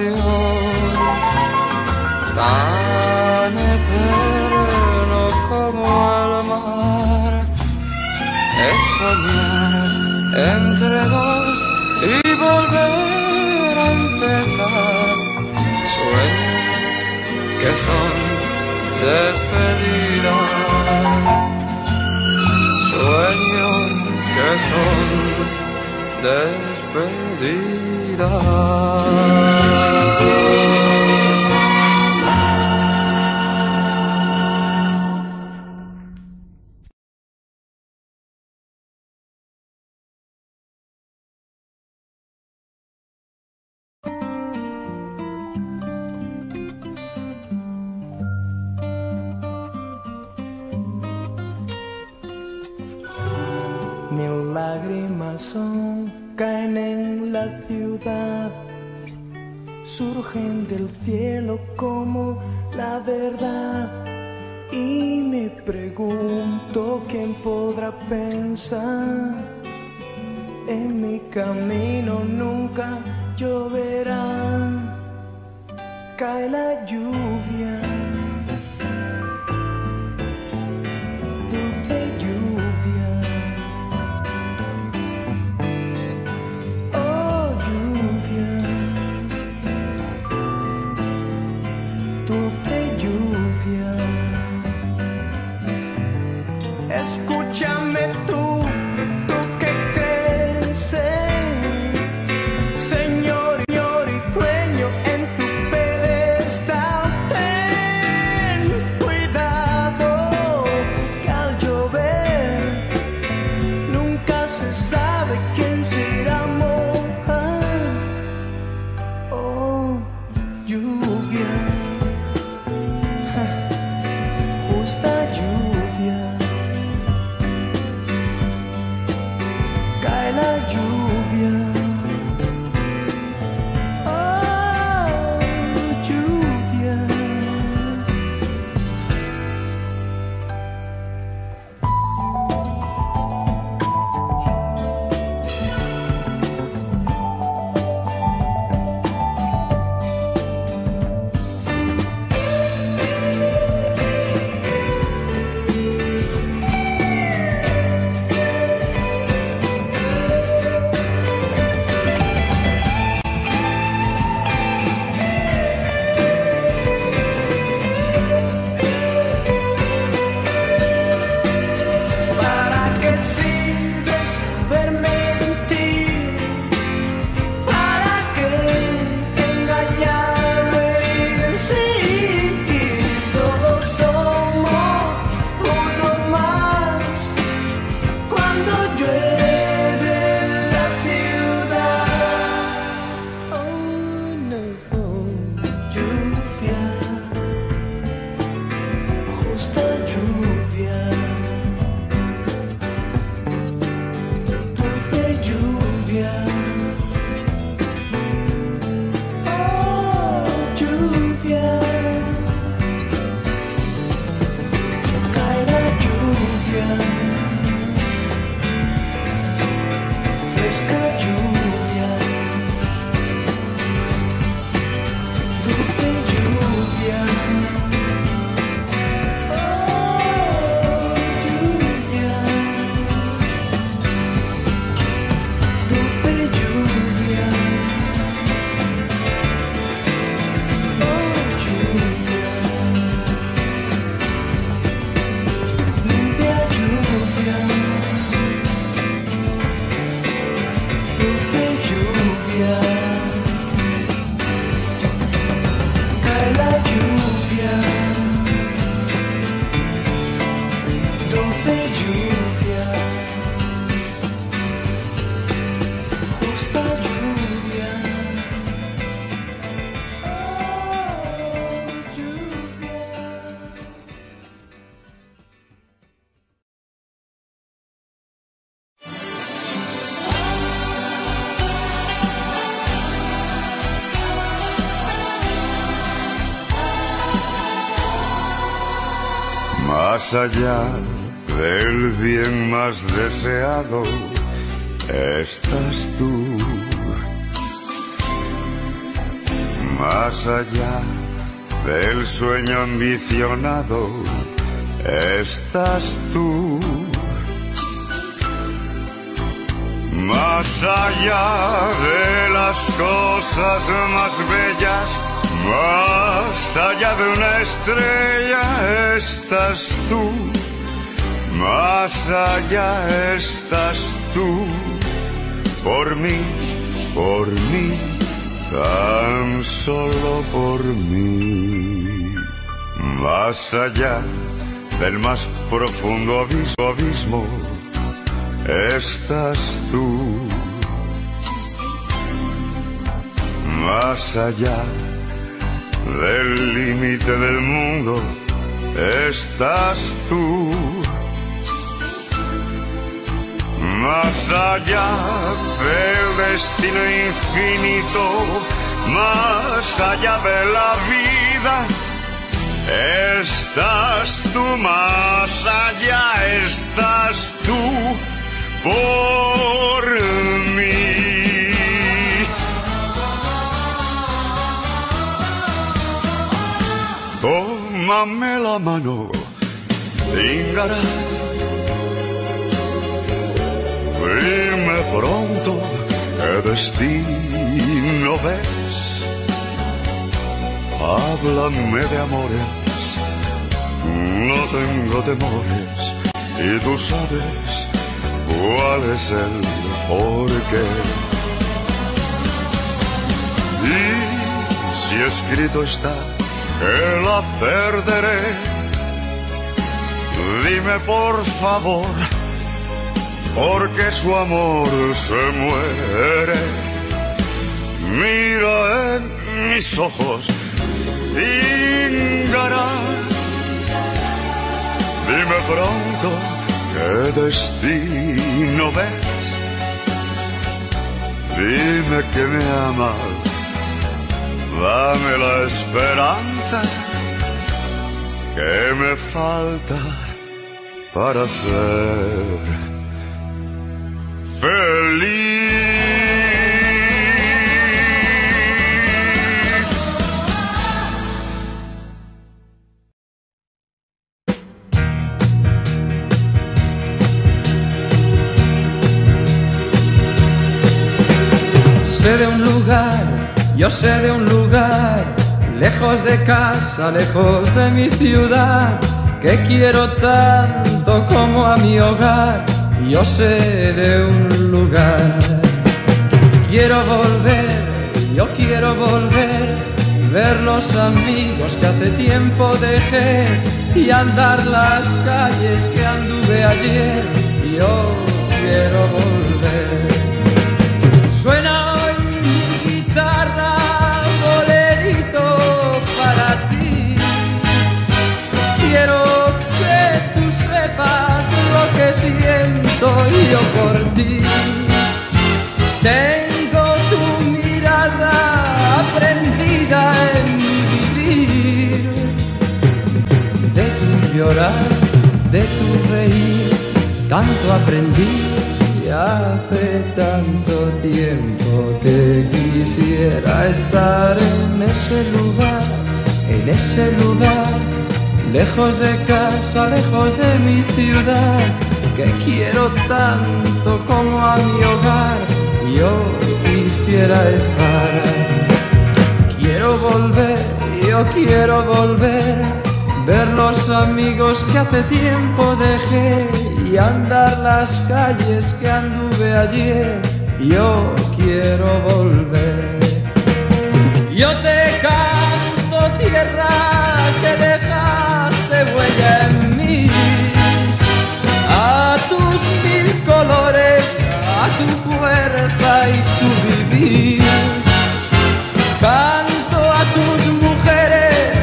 mayor, tan eterno como el mar, es soñar entre dos y volver a empezar. Sueños que son despedidas, sueños que son despedidas. Son, caen en la ciudad, surgen del cielo como la verdad, y me pregunto quién podrá pensar. En mi camino nunca lloverá, cae la lluvia, dulce lluvia. Escúchame tú, tú que crees, Señor, Señor y dueño en tu pedestal. Ten cuidado que al llover nunca se sabe quién se irá a mojar. Oh, lluvia, justa lluvia. Más allá del bien más deseado, estás tú. más allá del sueño ambicionado estás tú. Más allá de las cosas más bellas, más allá de una estrella estás tú. Más allá estás tú, por mí, por mí, tan solo por mí. Más allá del más profundo abismo, abismo estás tú. Más allá del límite del mundo estás tú. Más allá del destino infinito, más allá de la vida estás tú. Más allá estás tú, por mí. Tómame la mano, Zingara, dime pronto qué destino ves. Háblame de amores, no tengo temores, y tú sabes cuál es el porqué. Y si escrito está que la perderé, dime por favor, porque su amor se muere. Mira en mis ojos, Zingara, dime pronto ¿qué destino ves? Dime que me amas, dame la esperanza que me falta para ser feliz. Yo sé de un lugar, lejos de casa, lejos de mi ciudad, que quiero tanto como a mi hogar. Yo sé de un lugar. Quiero volver, yo quiero volver, ver los amigos que hace tiempo dejé y andar las calles que anduve ayer. Yo quiero volver. Siento yo por ti, tengo tu mirada aprendida en vivir, de tu llorar, de tu reír, tanto aprendí y hace tanto tiempo que quisiera estar en ese lugar, en ese lugar, lejos de casa, lejos de mi ciudad, que quiero tanto como a mi hogar. Yo quisiera estar. Quiero volver, yo quiero volver, ver los amigos que hace tiempo dejé y andar las calles que anduve ayer. Yo quiero volver. Yo te canto, tierra, que dejaste huella en mí, a tus mil colores, a tu fuerza y tu vivir. Canto a tus mujeres,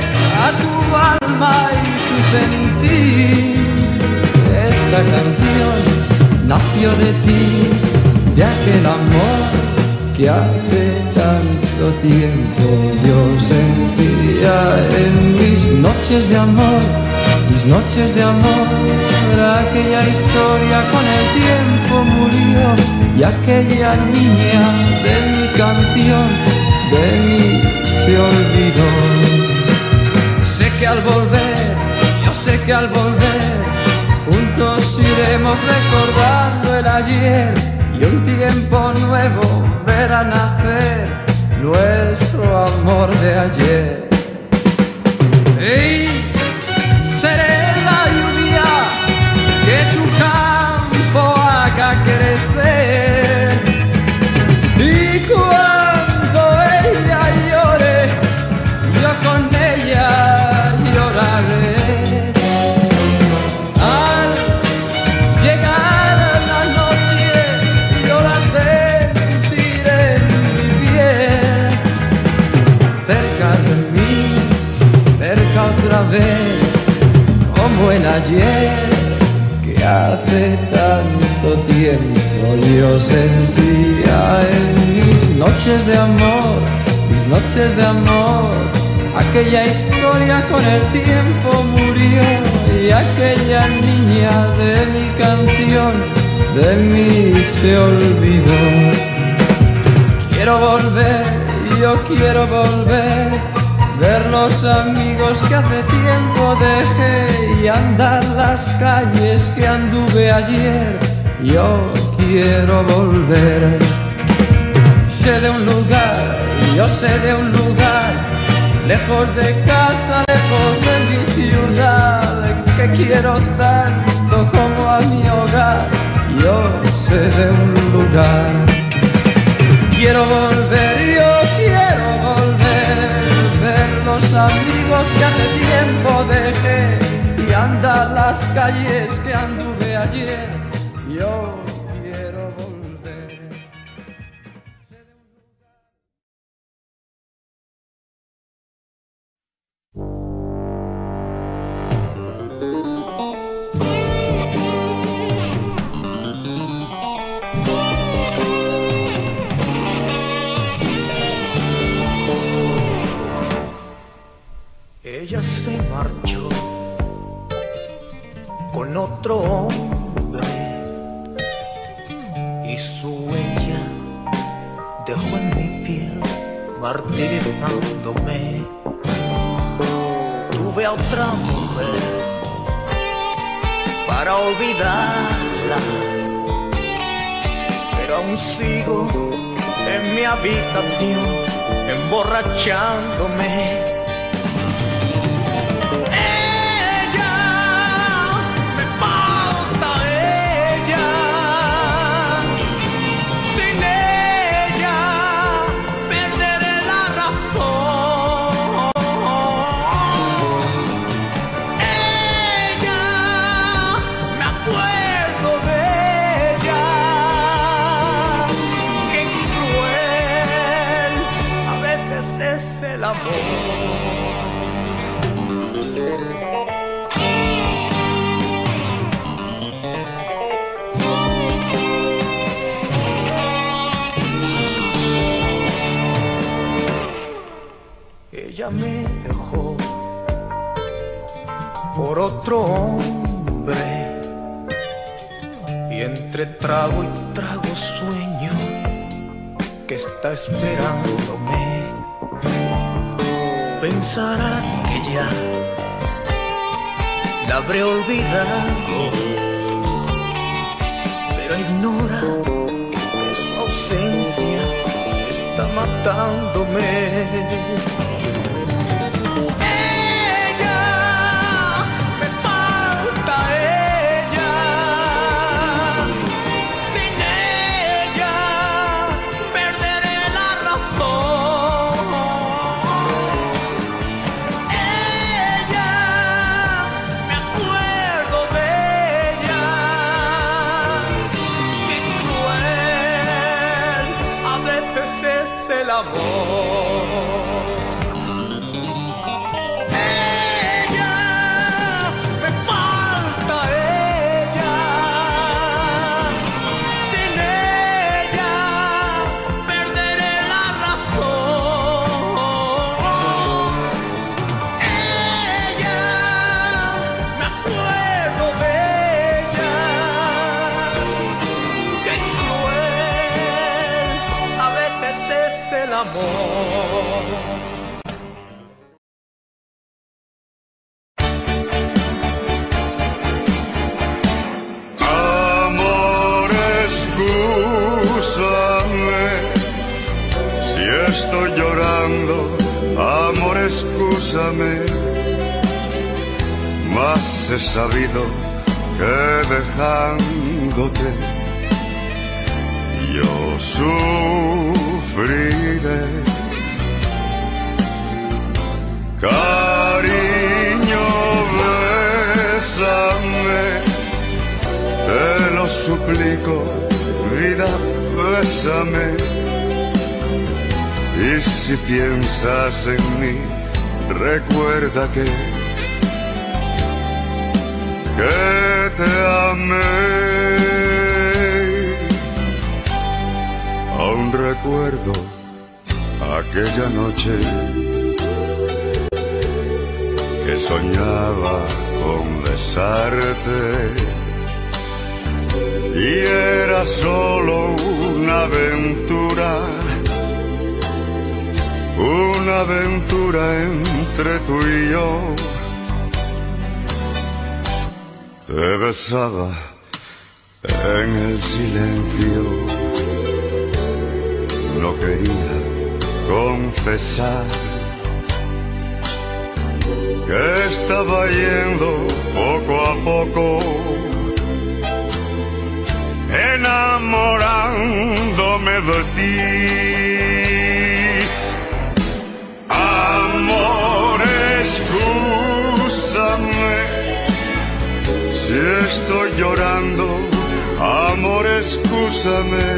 a tu alma y tu sentir. Esta canción nació de ti, de aquel amor que hace tanto tiempo yo sentía en mis noches de amor. Mis noches de amor, aquella historia con el tiempo murió, y aquella niña de mi canción de mí se olvidó. ayer y un tiempo nuevo verá nacer nuestro amor de ayer. Y seré la lluvia que su campo haga crecer, y cuando ella llore, yo con ella lloraré. Como en ayer, que hace tanto tiempo yo sentía en mis noches de amor, mis noches de amor. Aquella historia con el tiempo murió, y aquella niña de mi canción de mí se olvidó. Quiero volver, yo quiero volver, ver los amigos que hace tiempo dejé y andar las calles que anduve ayer. Yo quiero volver. Sé de un lugar, yo sé de un lugar, lejos de casa, lejos de mi ciudad, que quiero tanto como a mi hogar. Yo sé de un lugar. Quiero volver, yo quiero volver, ver los amigos que hace tiempo dejé y andar las calles que anduve ayer. Yo quiero volver. Ella se marchó con otro hombre y su huella dejó en mi piel martirizándome. Tuve a otra mujer para olvidarla, pero aún sigo en mi habitación emborrachándome. Ella me dejó por otro hombre y entre trago y trago sueño que está esperándome. Pensará que ya la habré olvidado, pero ignora que su ausencia está matándome. Amores estoy llorando, amor, excúsame, mas he sabido que dejándote yo sufriré. Cariño, bésame, te lo suplico, vida, bésame. Y si piensas en mí, recuerda que, que te amé. Aún recuerdo aquella noche que soñaba con besarte, y era solo una aventura, una aventura entre tú y yo. Te besaba en el silencio, no quería confesar que estaba yendo poco a poco, enamorándome de ti. Amor, excúsame si estoy llorando, amor, excúsame,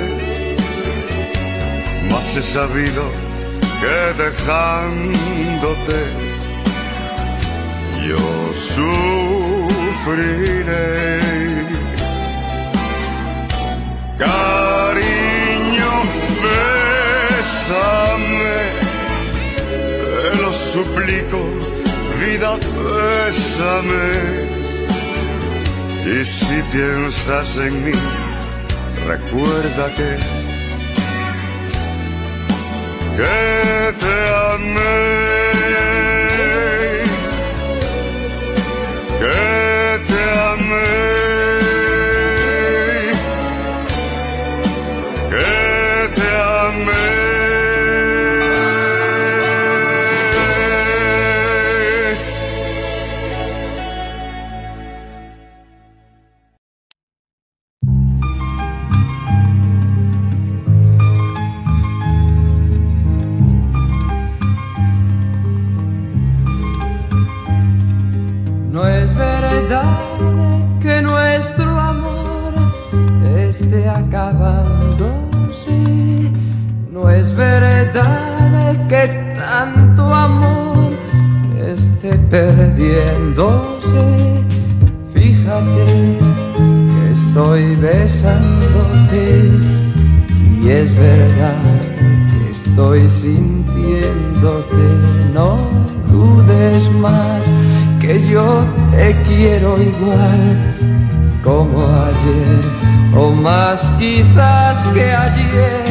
mas he sabido que dejándote yo sufriré. Cariño, bésame, suplico, vida, bésame. Y si piensas en mí, recuerda que, que te amé, que te amé. Acabándose, no es verdad que tanto amor esté perdiéndose. Fíjate que estoy besándote y es verdad que estoy sintiéndote. No dudes más que yo te quiero igual como ayer, o más quizás que ayer.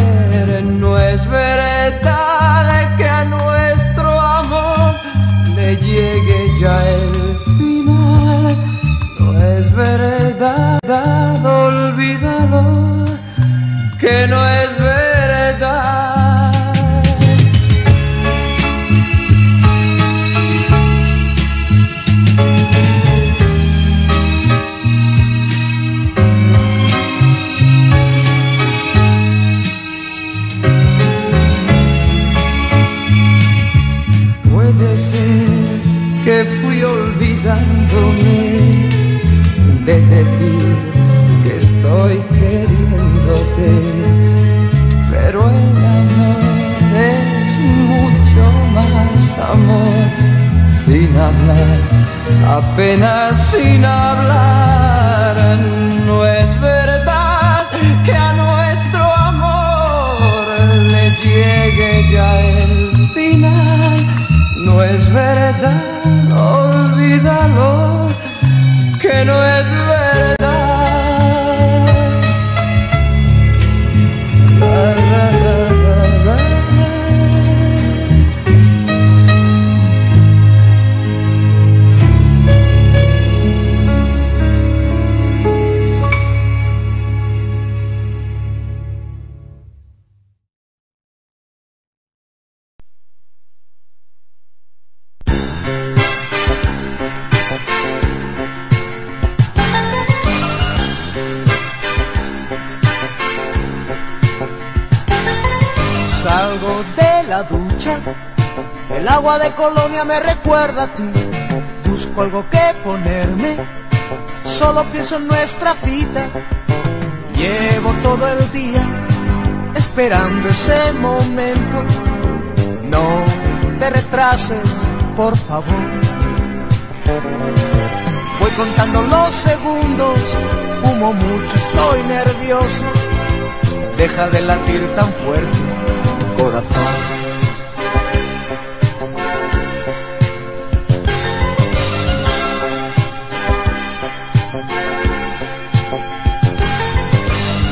No es verdad que a nuestro amor le llegue ya el final. No es verdad, olvídalo, que no es verdad. Olvidándome de decir que estoy queriéndote, pero el amor es mucho más amor. Sin hablar, apenas sin hablar, no es verdad que a nuestro amor le llegue ya el final. No es verdad, olvídalo, que no es verdad. La, la, la, la, la. Salgo de la ducha, el agua de Colonia me recuerda a ti. Busco algo que ponerme, solo pienso en nuestra cita. Llevo todo el día esperando ese momento. No te retrases, por favor. Voy contando los segundos, fumo mucho, estoy nervioso. Deja de latir tan fuerte, corazón.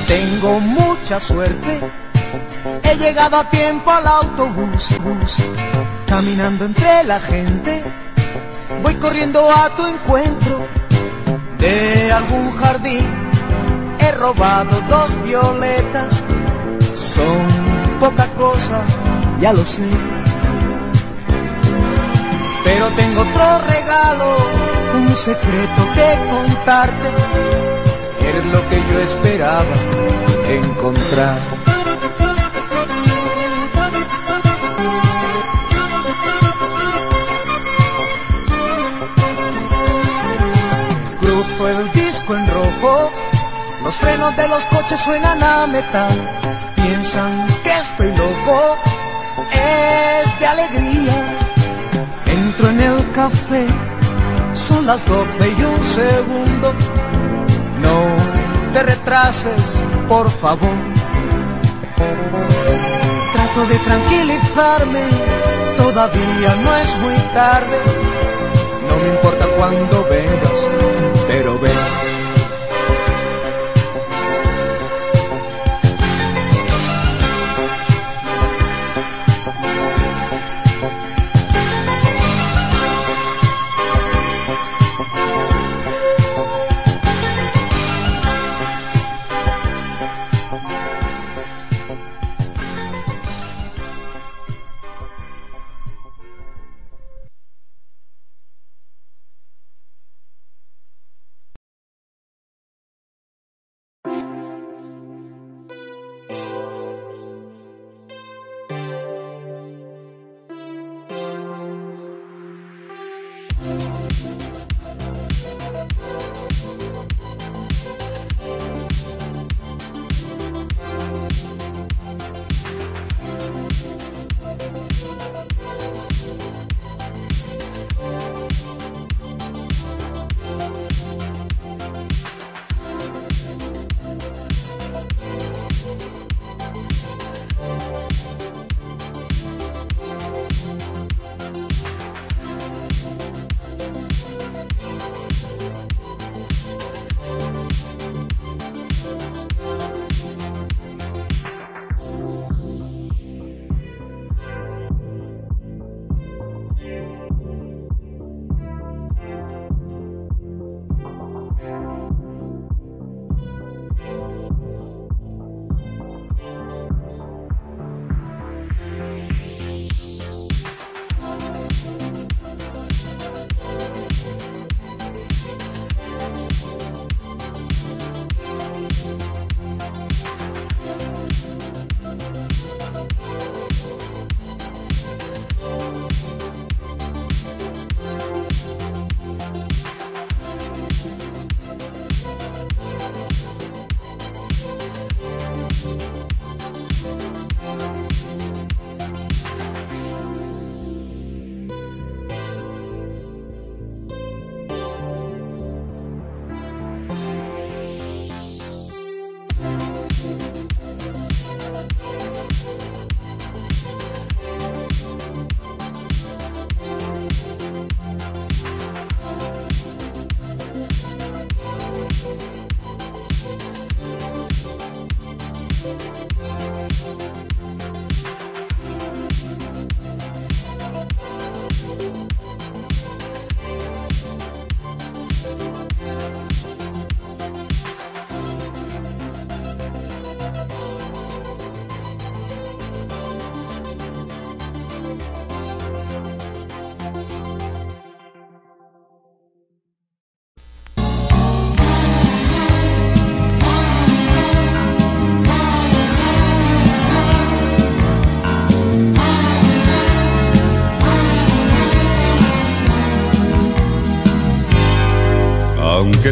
Tengo mucha suerte, he llegado a tiempo al autobús. Caminando entre la gente, voy corriendo a tu encuentro. De algún jardín he robado dos violetas. Son poca cosa, ya lo sé, pero tengo otro regalo, un secreto que contarte. Es lo que yo esperaba encontrar. Cruzo el disco en rojo, los frenos de los coches suenan a metal. Piensan que estoy loco, es de alegría. Entro en el café, son las doce y un segundo. No te retrases, por favor. Trato de tranquilizarme, todavía no es muy tarde. No me importa cuándo vengas, pero ven.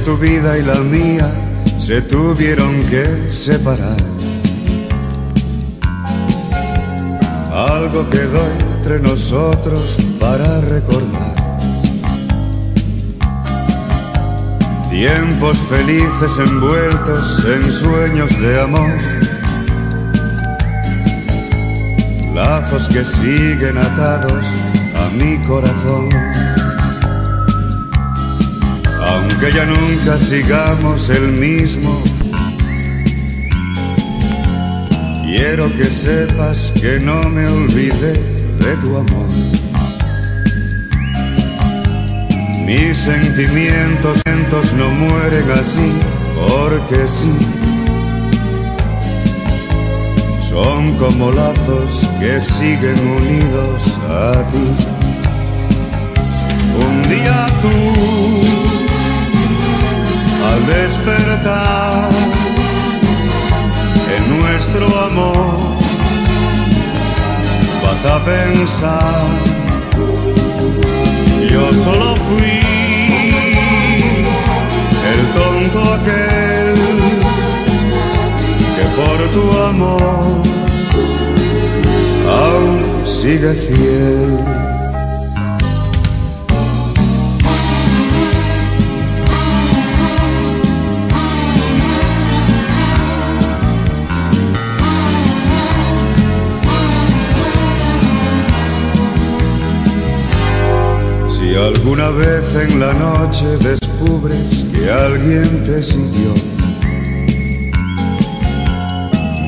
tu vida y la mía se tuvieron que separar. Algo quedó entre nosotros para recordar. Tiempos felices envueltos en sueños de amor. Lazos que siguen atados a mi corazón. Aunque ya nunca sigamos el mismo, quiero que sepas que no me olvidé de tu amor. Mis sentimientos no mueren así, porque sí. Son como lazos que siguen unidos a ti. Un día tú, al despertar en nuestro amor, vas a pensar: yo solo fui el tonto aquel que por tu amor aún sigue fiel. Si alguna vez en la noche después descubres que alguien te siguió,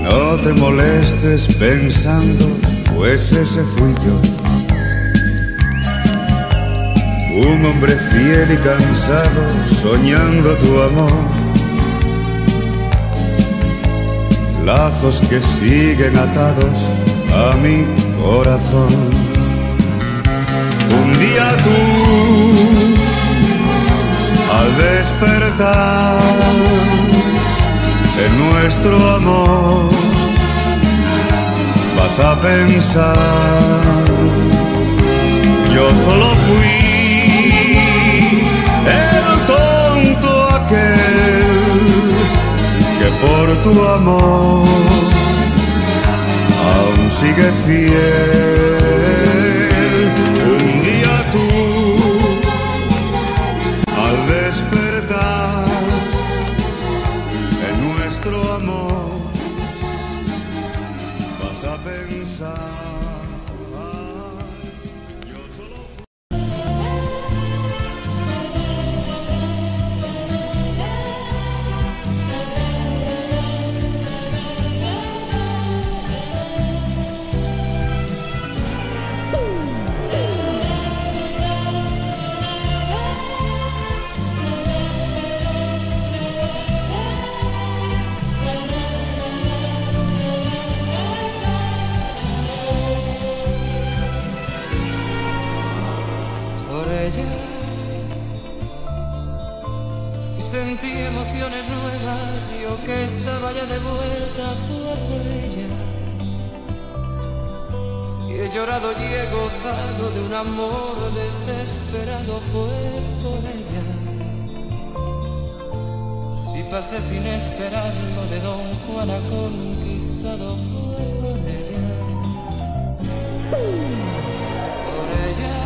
no te molestes pensando, pues ese fui yo. Un hombre fiel y cansado, soñando tu amor. Lazos que siguen atados a mi corazón. Un día tú, al despertar en nuestro amor, vas a pensar: yo solo fui el tonto aquel que por tu amor aún sigue fiel. Un día tú, por ella,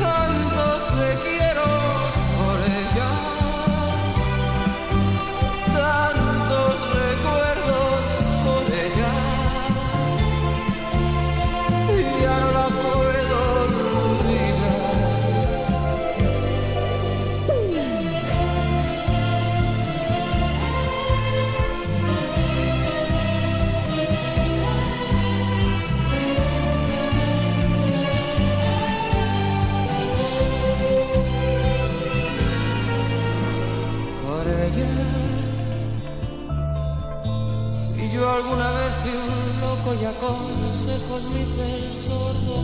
tanto sé que callar. Si yo alguna vez fui un loco y a consejos me hice el sordo,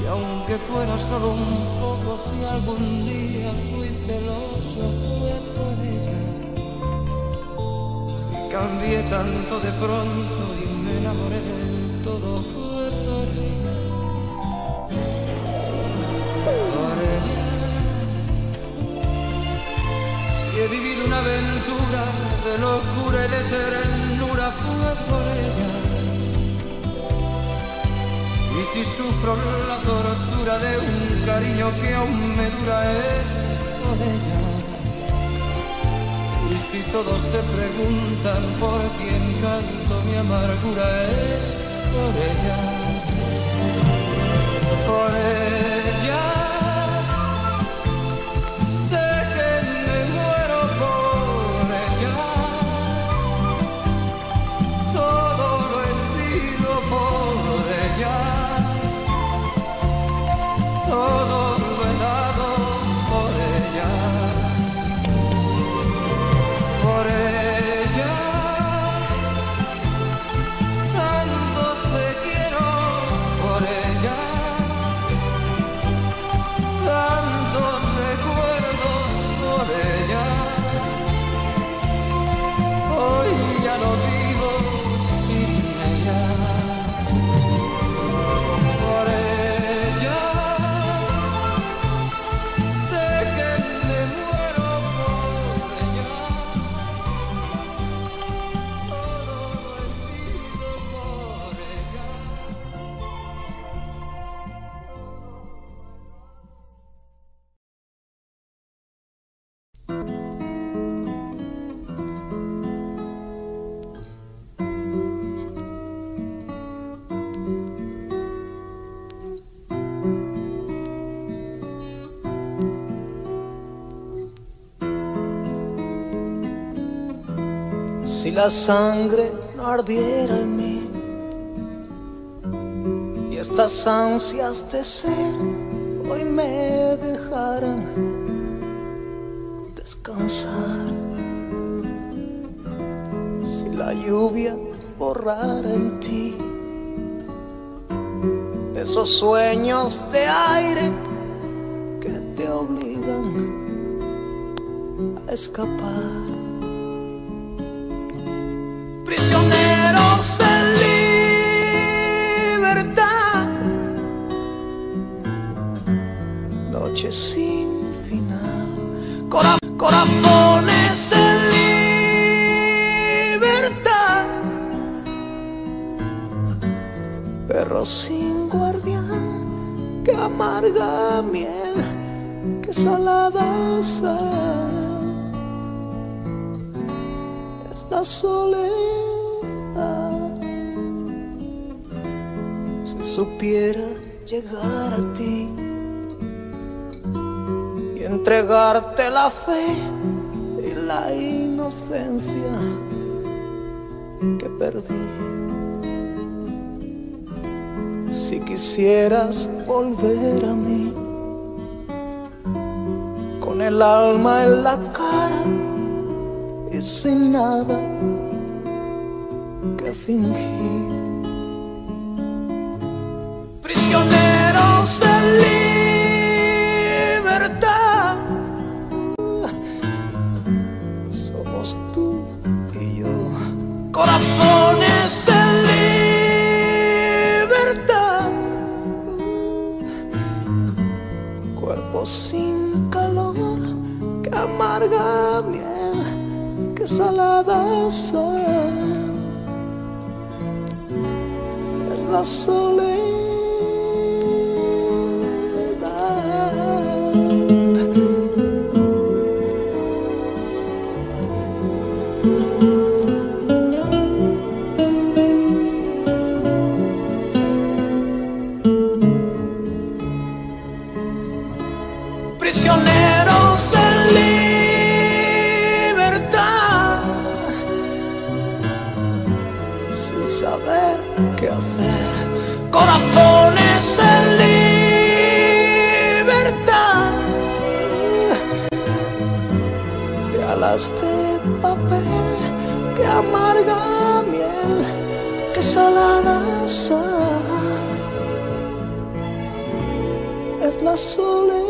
y aunque fuera solo un poco, si algún día fui celoso fue por ella. Si cambié tanto de pronto y me enamoré, todo fue por ella. He vivido una aventura de locura y de ternura, fue por ella. Y si sufro la tortura de un cariño que aún me dura, es por ella. Y si todos se preguntan por quién canto mi amargura, es por ella. Por ella. Si la sangre no ardiera en mí y estas ansias de ser hoy me dejaran descansar, si la lluvia borrara en ti de esos sueños de aire que te obligan a escapar. Prisioneros en libertad, noche sin final. Cora corazones en libertad, perro sin guardián, que amarga miel, que salada sal. La soledad, si supiera llegar a ti y entregarte la fe y la inocencia que perdí, si quisieras volver a mí con el alma en la cara y sin nada que fingir. Prisioneros de libertad somos tú y yo. Corazones de libertad, cuerpos sin calor, que amarga miel, salada sal. Es la soledad. Prisioneros en libertad, ¿qué hacer? Corazones en libertad, alas de papel, que amarga miel, que saladas sal es la soledad.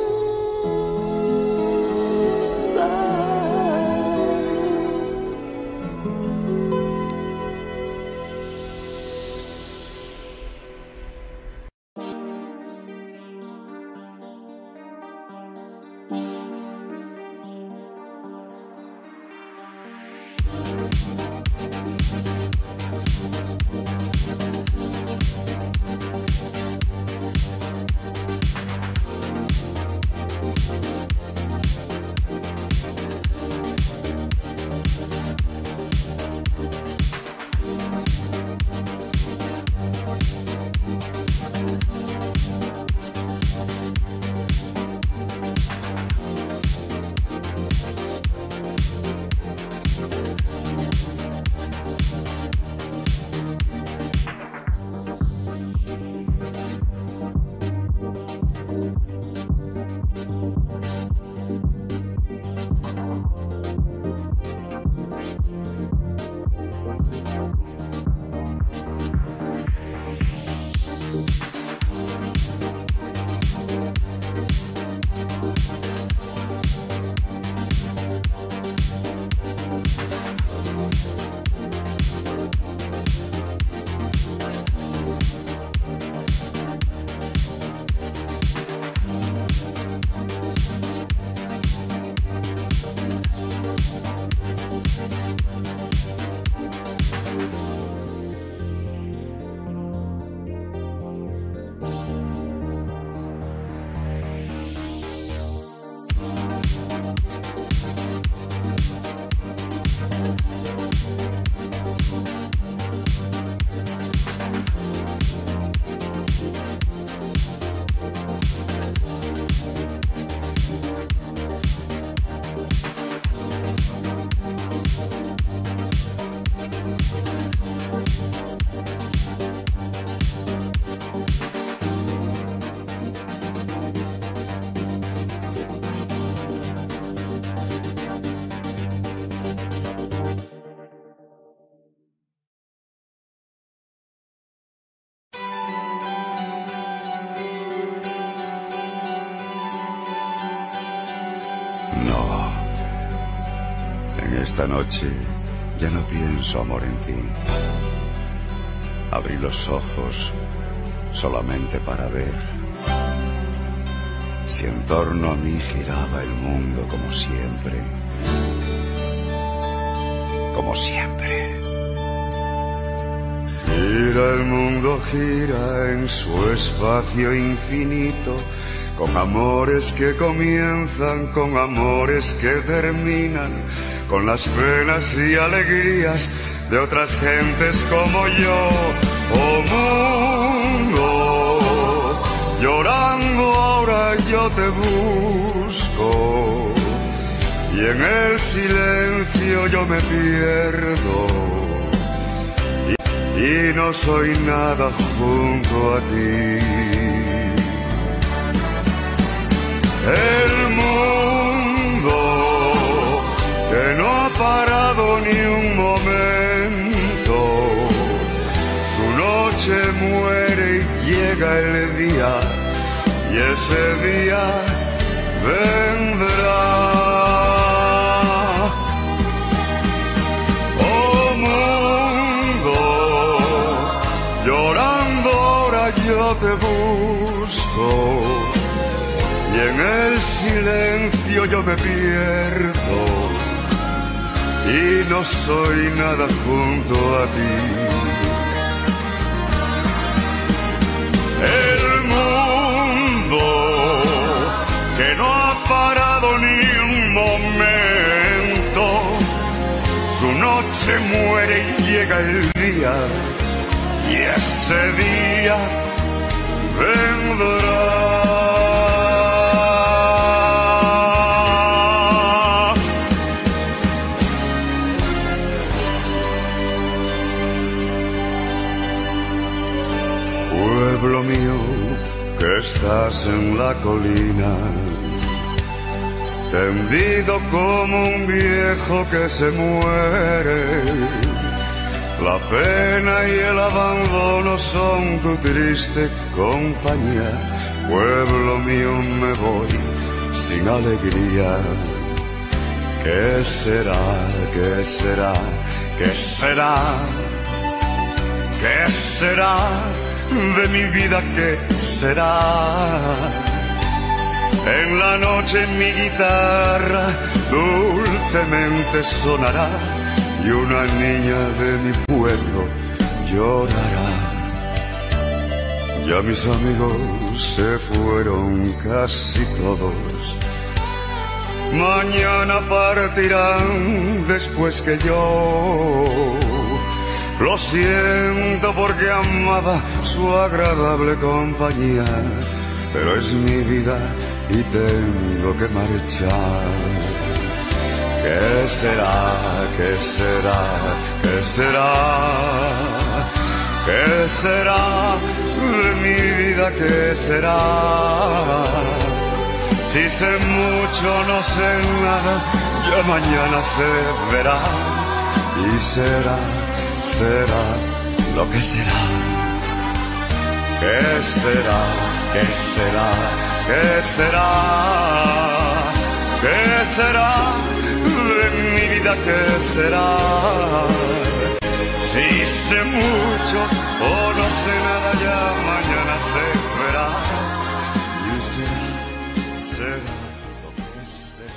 Esta noche ya no pienso, amor, en ti. Abrí los ojos solamente para ver si en torno a mí giraba el mundo como siempre. Como siempre. Gira el mundo, gira en su espacio infinito, con amores que comienzan, con amores que terminan, con las penas y alegrías de otras gentes como yo. Oh mundo, llorando ahora yo te busco, y en el silencio yo me pierdo, y, y no soy nada junto a ti. El mundo que no ha parado ni un momento, su noche muere y llega el día, y ese día vendrá. Oh mundo, llorando ahora yo te busco, y en el silencio yo me pierdo, y no soy nada junto a ti. El mundo que no ha parado ni un momento, su noche muere y llega el día, y ese día vendrá. Estás en la colina, tendido como un viejo que se muere. La pena y el abandono son tu triste compañía. Pueblo mío, me voy sin alegría. ¿Qué será? ¿Qué será? ¿Qué será? ¿Qué será de mi vida? ¿Qué será? En la noche mi guitarra dulcemente sonará y una niña de mi pueblo llorará. Ya mis amigos se fueron casi todos. Mañana partirán después que yo. Lo siento porque amaba su agradable compañía, pero es mi vida y tengo que marchar. ¿Qué será? ¿Qué será? ¿Qué será? ¿Qué será de mi vida? ¿Qué será? Si sé mucho, no sé nada, ya mañana se verá y será. Será lo que será. ¿Qué será? ¿Qué será? ¿Qué será? ¿Qué será de mi vida? ¿Qué será? Si sé mucho o no sé nada, ya mañana se verá. Y será, será.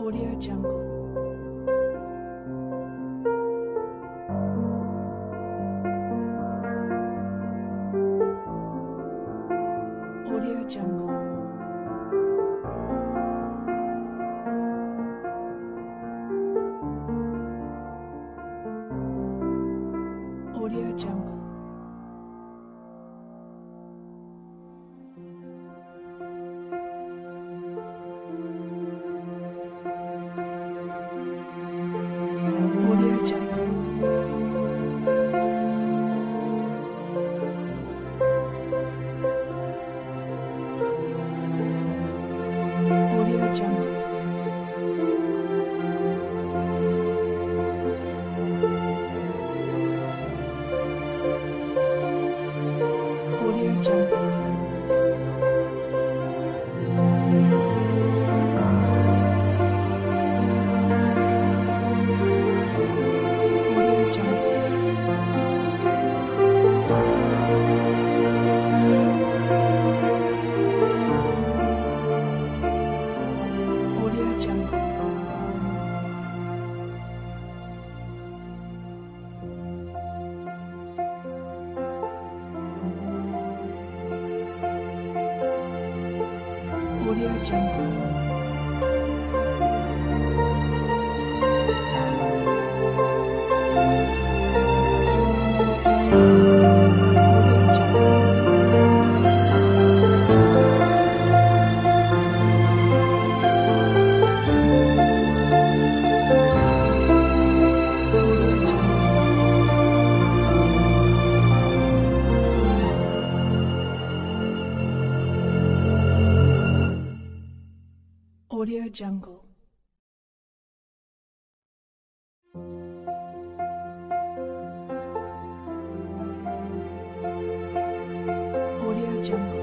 Audio Jungle. Audio Jungle. Audio Jungle. Audio Jungle. Audio Jungle. Audio Jungle.